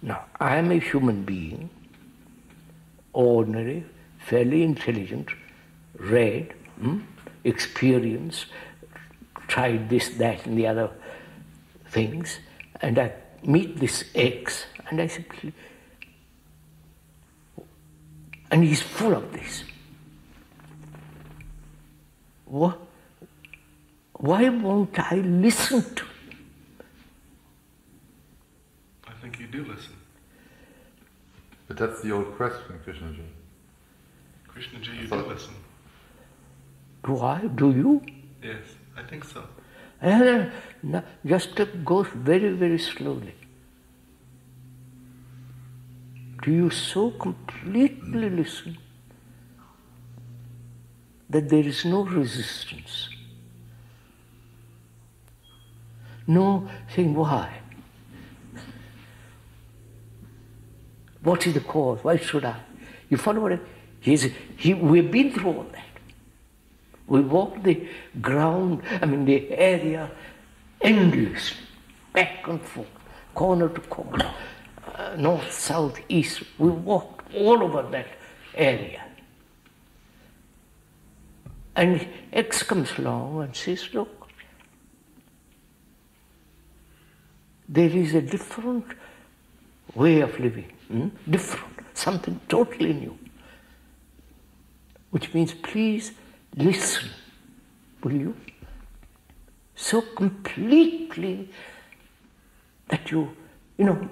Now, I am a human being, ordinary, fairly intelligent, read, hmm? experienced, tried this, that, and the other things, and I meet this X, and I simply... and he's full of this. What? Why won't I listen to him? I think you do listen. But that's the old question, Krishnaji. Krishnaji, you do listen. Do I? Do you? Yes, I think so. And no, just goes very, very slowly. Do you so completely listen that there is no resistance? No saying why? What is the cause? Why should I? You follow what I mean? He, we've been through all that. We walked the ground, I mean the area, endless, back and forth, corner to corner, uh, north, south, east. We walked all over that area. And X comes along and says, look, there is a different way of living, hmm? different, something totally new, which means please listen, will you? So completely that you, you know,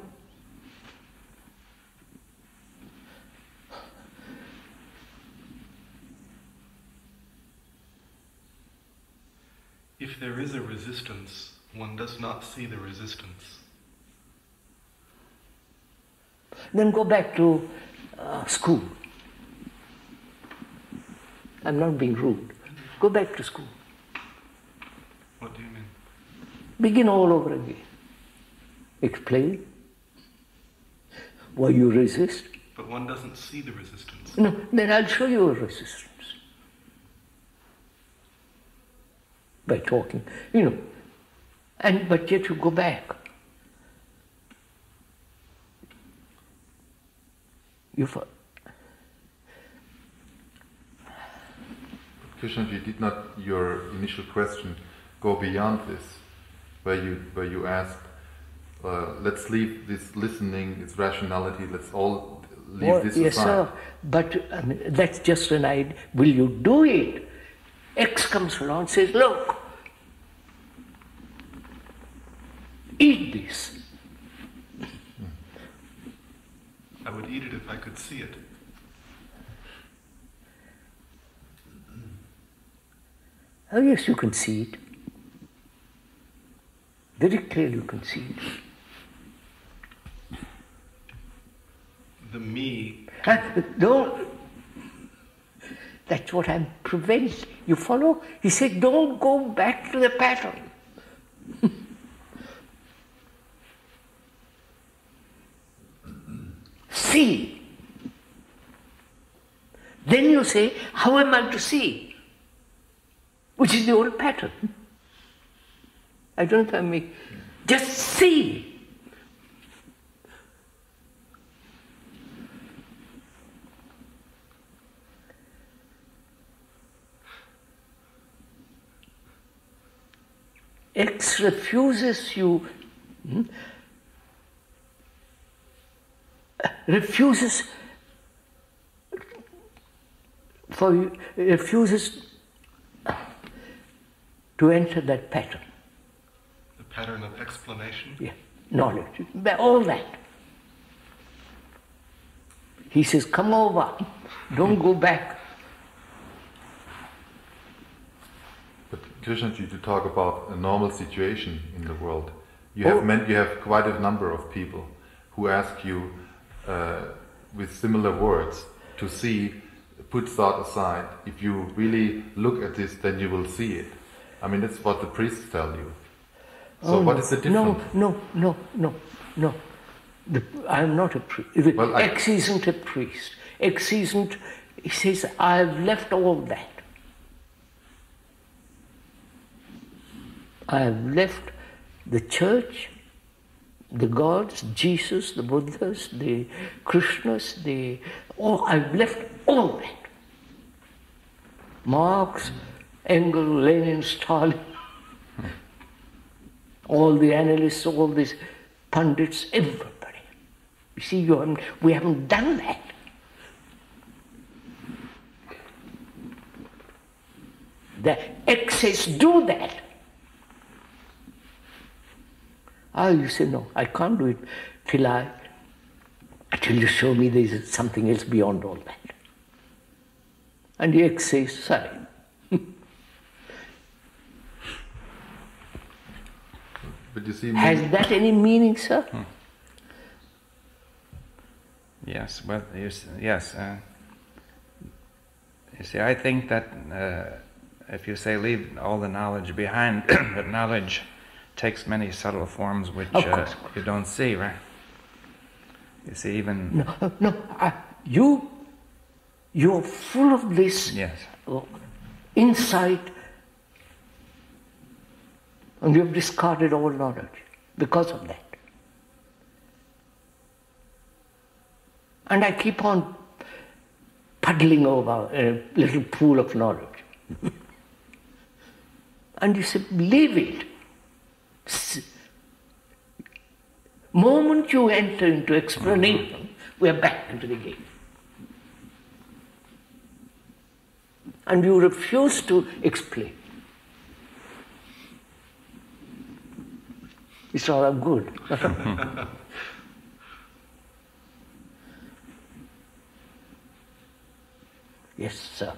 if there is a resistance, one does not see the resistance. Then go back to uh, school. I'm not being rude. Go back to school. What do you mean? Begin all over again. Explain why you resist. But one doesn't see the resistance. No, then I'll show you a resistance. By talking, you know. And, but yet you go back. You Krishnaji, did not your initial question go beyond this, where you, where you asked, uh, let's leave this listening, its rationality, let's all leave well, this yes aside. Yes, sir, but I mean, that's just an idea. Will you do it? X comes along and says, look, eat this. I would eat it if I could see it. Oh yes, you can see it. Very clearly you can see it. The me... Ah, don't... That's what I'm preventing. You follow? He said, don't go back to the pattern. See. Then you say, how am I to see? Which is the old pattern. I don't know if I make... Just see. X refuses you, hmm, refuses for you, refuses to enter that pattern. The pattern of explanation? Yeah, knowledge, all that. He says, come over, don't go back. But Krishnaji, to talk about a normal situation in the world, you have, oh. meant, you have quite a number of people who ask you uh, with similar words to see, put thought aside. If you really look at this, then you will see it. I mean, that's what the priests tell you. So oh, what no. is the difference? No, no, no, no, no. The, I'm not a priest. Well, X I... isn't a priest. X isn't, he says, I've left all that. I've left the church, the gods, Jesus, the Buddhas, the Krishnas, the... Oh, I've left all that. Marx, Engel, Lenin, Stalin, all the analysts, all these pundits, everybody. You see, you haven't, we haven't done that. The excess do that. Ah, you say, no, I can't do it till I, till you show me there is something else beyond all that. And the excess, sorry. But you see, has that any meaning, sir? Hmm. Yes, well, you see, yes. Uh, you see, I think that uh, if you say leave all the knowledge behind, that knowledge takes many subtle forms which uh, you don't see, right? You see, even... No, no, I, you, you're full of this yes. insight, and you've discarded all knowledge because of that. And I keep on puddling over a little pool of knowledge. And you say, leave it. Moment you enter into explanation, we're back into the game. And you refuse to explain. It's all good. Yes, sir.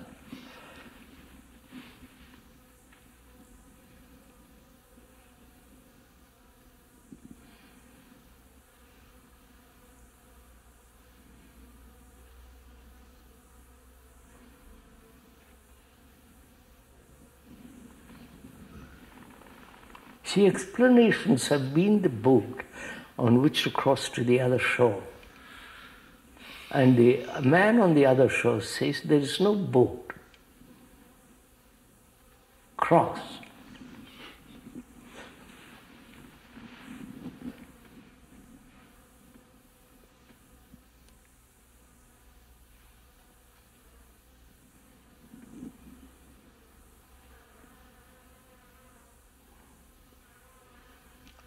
See, explanations have been the boat on which to cross to the other shore. And the man on the other shore says, there is no boat. Cross.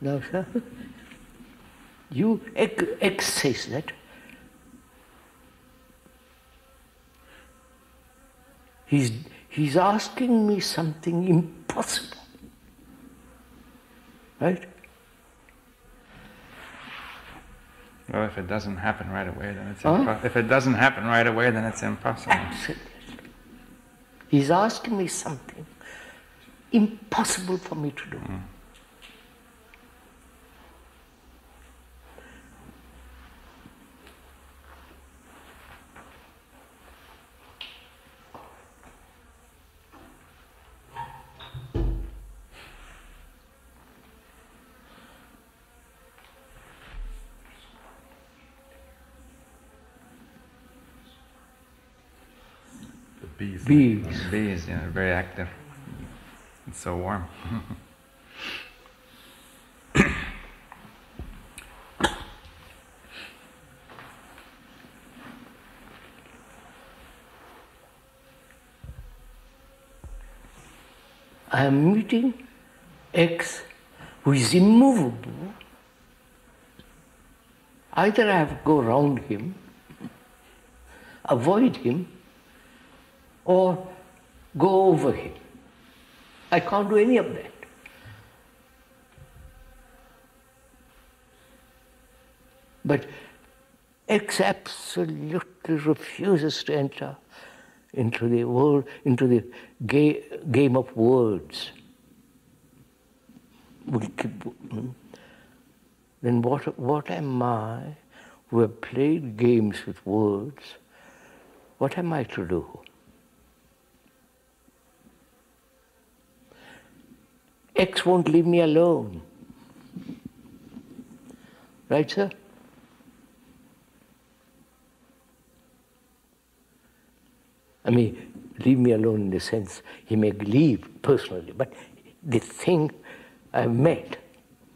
Now, sir, you exercise that. He's, he's asking me something impossible, right? Well, if it doesn't happen right away, then it's huh? if it doesn't happen right away, then it's impossible. Absolutely. He's asking me something impossible for me to do. Mm. Bees. Bees. Bees, yeah, very active. It's so warm. I am meeting X, who is immovable, either I have to go around him, avoid him, or go over him. I can't do any of that. But X absolutely refuses to enter into the world, into the ga game of words. We'll keep, then what, what am I, who have played games with words, what am I to do? X won't leave me alone. Right, sir? I mean, leave me alone in the sense he may leave personally, but the thing I met,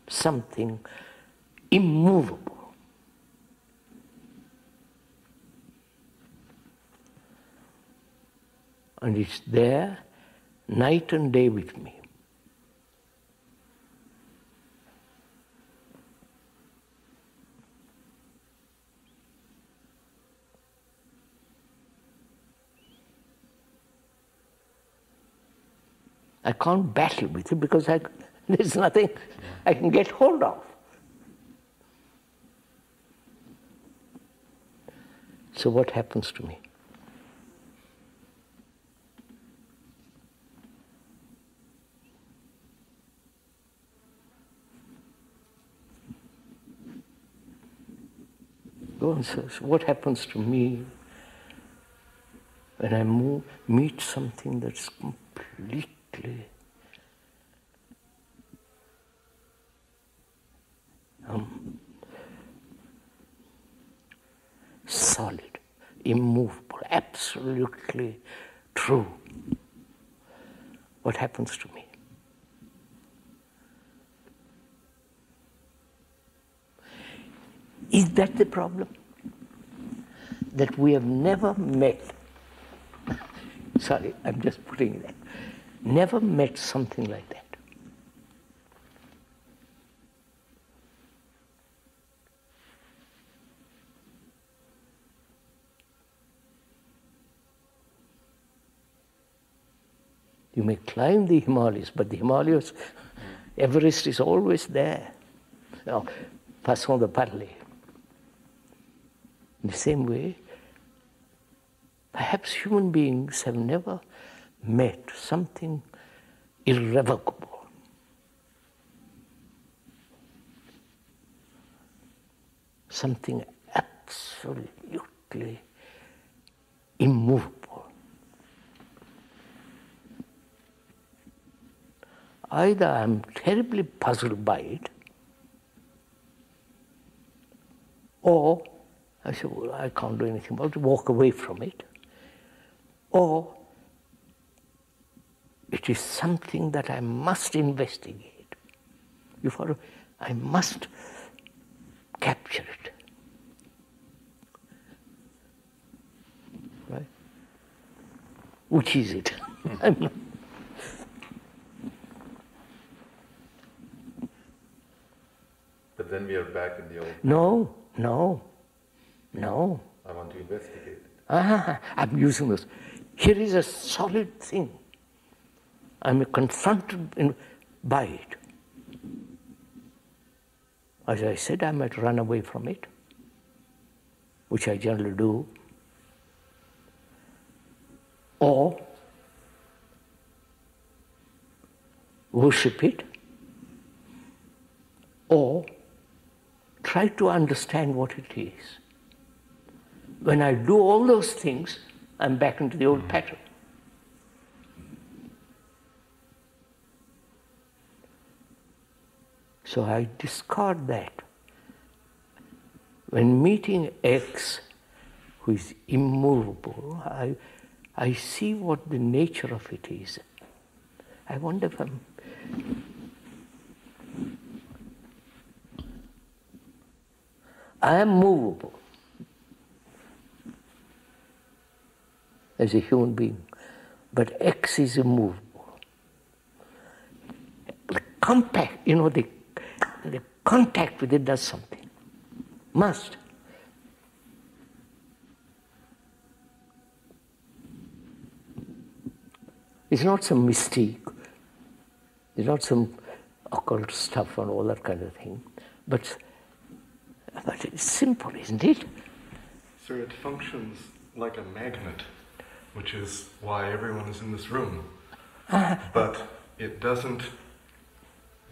something immovable. And it's there night and day with me. I can't battle with it because I, there's nothing I can get hold of. So what happens to me? Go on, sir. So what happens to me when I move, meet something that's completely Um, solid, immovable, absolutely true. What happens to me? Is that the problem? That we have never met. Sorry, I'm just putting that. Never met something like that. You may climb the Himalayas, but the Himalayas, Everest is always there. Now, façon de parler. In the same way, perhaps human beings have never met something irrevocable. Something absolutely immovable. Either I'm terribly puzzled by it, or I say, well, I can't do anything about it, walk away from it, or it is something that I must investigate. You follow? I must capture it. Right? Which is it? I'm not. But then we are back in the old. No, no, no. I want to investigate it. Ah, I'm using this. Here is a solid thing. I'm confronted in, by it. As I said, I might run away from it, which I generally do, or worship it, or try to understand what it is. When I do all those things, I'm back into the old pattern. So I discard that. When meeting X, who is immovable, I, I see what the nature of it is. I wonder if I'm... I am movable as a human being, but X is immovable. contact, you know, the, the contact with it does something. Must. It's not some mystique. It's not some occult stuff and all that kind of thing. But, but it's simple, isn't it? So it functions like a magnet, which is why everyone is in this room. Uh, but it doesn't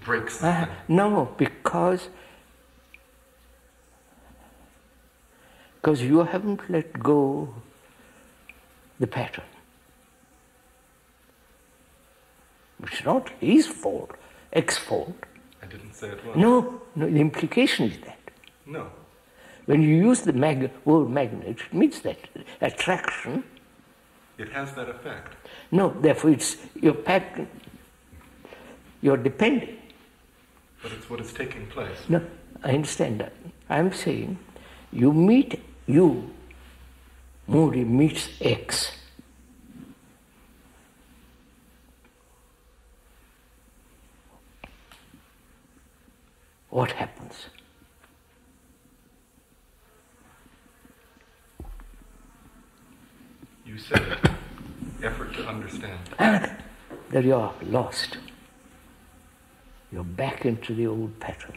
break something. Uh, no, because because you haven't let go the pattern. Which is not his fault, X fault. I didn't say it was. No, no, the implication is that. No. When you use the mag word magnet, it means that attraction. It has that effect. No, therefore it's your pattern. You're depending. But it's what is taking place. No, I understand that. I'm saying you meet you, Moody meets X. What happens? You said it. Effort to understand. Ah, there you are, lost. You're back into the old pattern.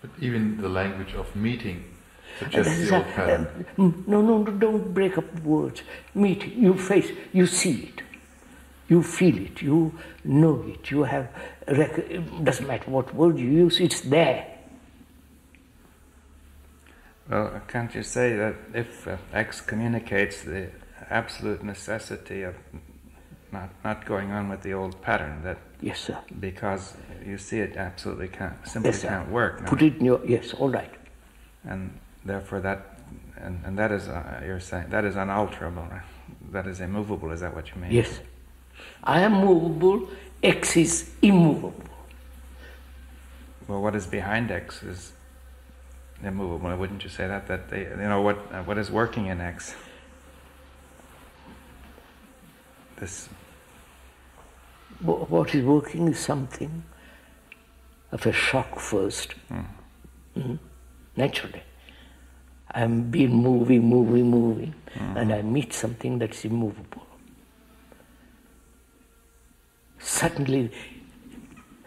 But even the language of meeting suggests the old a, pattern. Um, no, no, no, don't break up words. Meeting, you face, you see it. You feel it, you know it, you have, it doesn't matter what word you use, it's there. Well, can't you say that if uh, X communicates the absolute necessity of not, not going on with the old pattern, that yes, sir. Because you see it absolutely can't, simply yes, can't work. Put it in your, yes, all right. And therefore that, and, and that is, uh, you're saying, that is unalterable, right? That is immovable, is that what you mean? Yes. I am movable, X is immovable. Well, what is behind X is immovable. Wouldn't you say that? That they, you know, what uh, what is working in X? This. What is working is something of a shock first, mm. Mm, naturally. I'm being moving, moving, moving, mm. and I meet something that's immovable. Suddenly,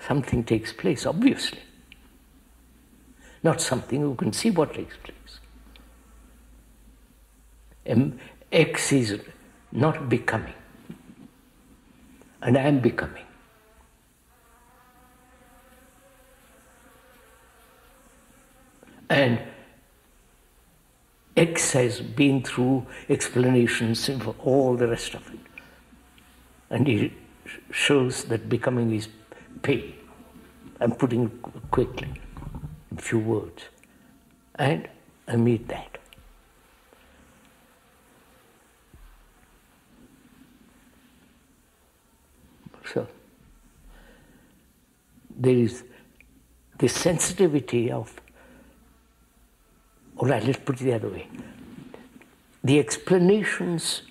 something takes place, obviously. Not something, you can see what takes place. M X is not becoming, and I am becoming. And X has been through explanations for all the rest of it. And it shows that becoming is pain. I'm putting it quickly, in few words. And I meet that. So, there is the sensitivity of, all right, let's put it the other way. The explanations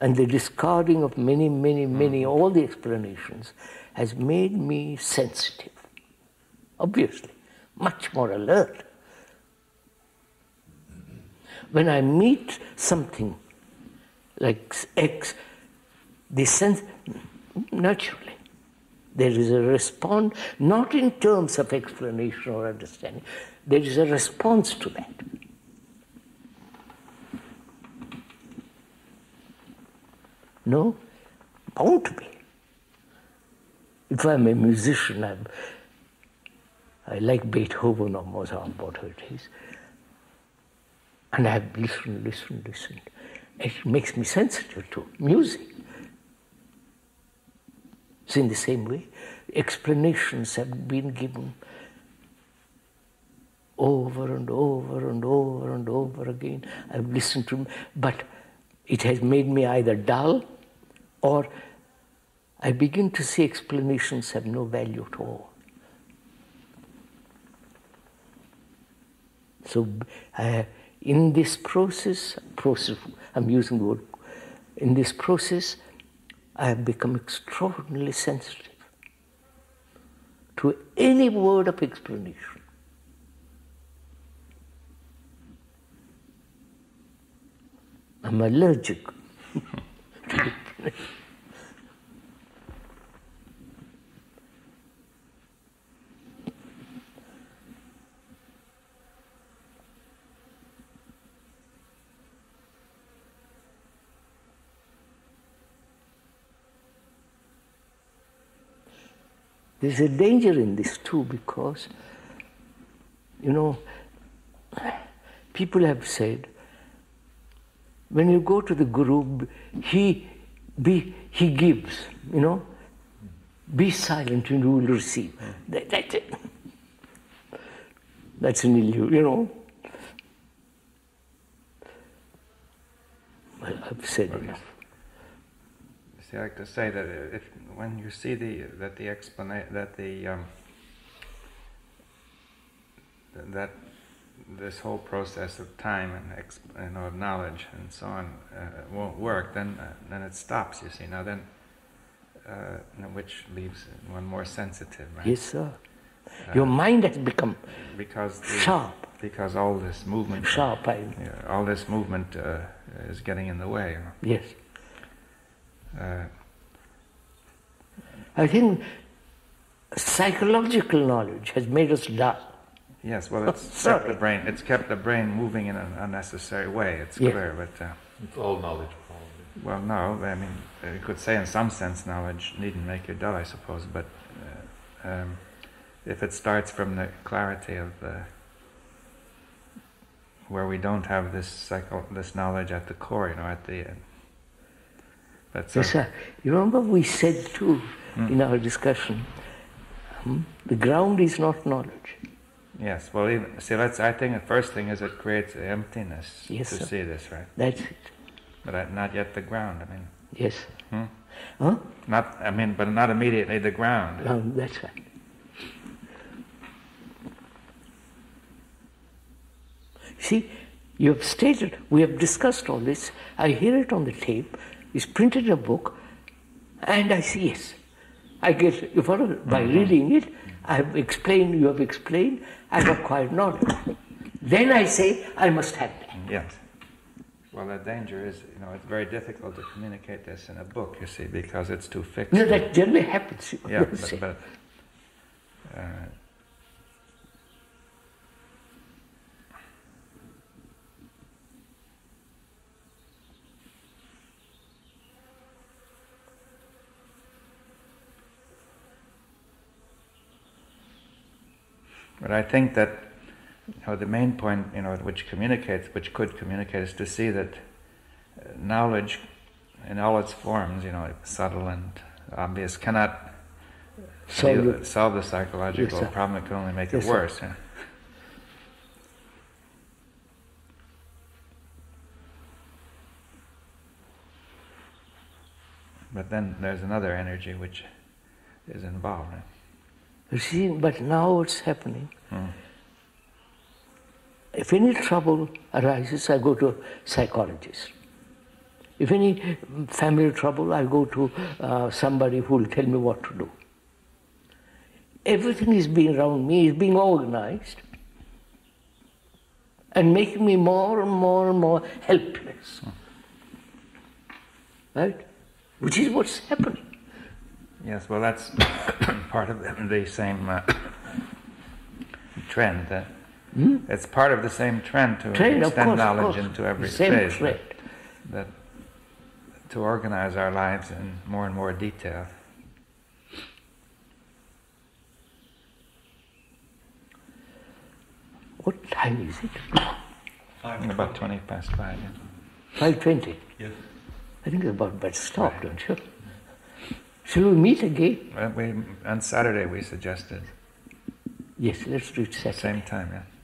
and the discarding of many, many, many, mm. all the explanations has made me sensitive, obviously, much more alert. When I meet something like X, the sense, naturally, there is a response, not in terms of explanation or understanding, there is a response to that. No, bound to be. If I'm a musician, I'm, I like Beethoven or Mozart, whatever it is, and I've listened, listened, listened. It makes me sensitive to music. So in the same way, explanations have been given over and over and over and over again. I've listened to them, but it has made me either dull, or I begin to see explanations have no value at all. So uh, in this process, process, I'm using the word in this process, I have become extraordinarily sensitive to any word of explanation. I'm allergic to explanation. There's a danger in this too, because, you know, people have said, when you go to the Guru, he, be, he gives, you know, be silent and you will receive. That, that's it. That's an illusion, you know. Well, I've said enough. See, I like to say that if, when you see the that the explanation that the um, that this whole process of time and exp you know, knowledge and so on uh, won't work, then uh, then it stops. You see now then, uh, which leaves one more sensitive. Right? Yes, sir. Uh, Your mind has become because the, sharp. Because all this movement sharp. Uh, I mean. Yeah, all this movement uh, is getting in the way. Yes. Uh, I think psychological knowledge has made us dull. Yes, well, it's kept the brain. It's kept the brain moving in an unnecessary way. It's yes. clear, but uh, it's all knowledge, probably. Well, no, I mean, you could say in some sense knowledge needn't make you dull, I suppose. But uh, um, if it starts from the clarity of the, where we don't have this psycho, this knowledge at the core, you know, at the end. That's yes, sir. You remember we said too mm. in our discussion, um, the ground is not knowledge. Yes. Well, even, see, that's. I think the first thing is it creates emptiness yes, to sir. see this, right? That's it. But I, not yet the ground. I mean. Yes. Hmm? Huh? Not. I mean, but not immediately the ground. No, that's right. See, you have stated. We have discussed all this. I hear it on the tape. It's printed in a book, and I see yes. I get you follow by mm-hmm. reading it. I have explained. You have explained. I have acquired knowledge. Then I say I must have that. Yes. Well, the danger is, you know, it's very difficult to communicate this in a book. You see, because it's too fixed. No, that generally happens. Yeah, but, but uh, But I think that, you know, the main point, you know, which communicates, which could communicate, is to see that knowledge, in all its forms, you know, subtle and obvious, cannot solve, deal, solve the psychological yes, problem. It can only make yes, it worse. Yeah. But then there's another energy which is involved. Right? You see, but now what's happening, mm. if any trouble arises, I go to a psychologist. If any family trouble, I go to uh, somebody who will tell me what to do. Everything is being around me, is being organized and making me more and more and more helpless. Mm. Right? Which is what's happening. Yes, well, that's part of the same uh, trend. That hmm? It's part of the same trend to trend, extend course, knowledge into every same space. That, that to organize our lives in more and more detail. What time is it? Five about twenty past five. Yeah. Five twenty. Yes. I think it's about but stop, right. Don't you? Shall we meet again? Well, we, on Saturday we suggested. Yes, let's do it Saturday. Same time, yeah.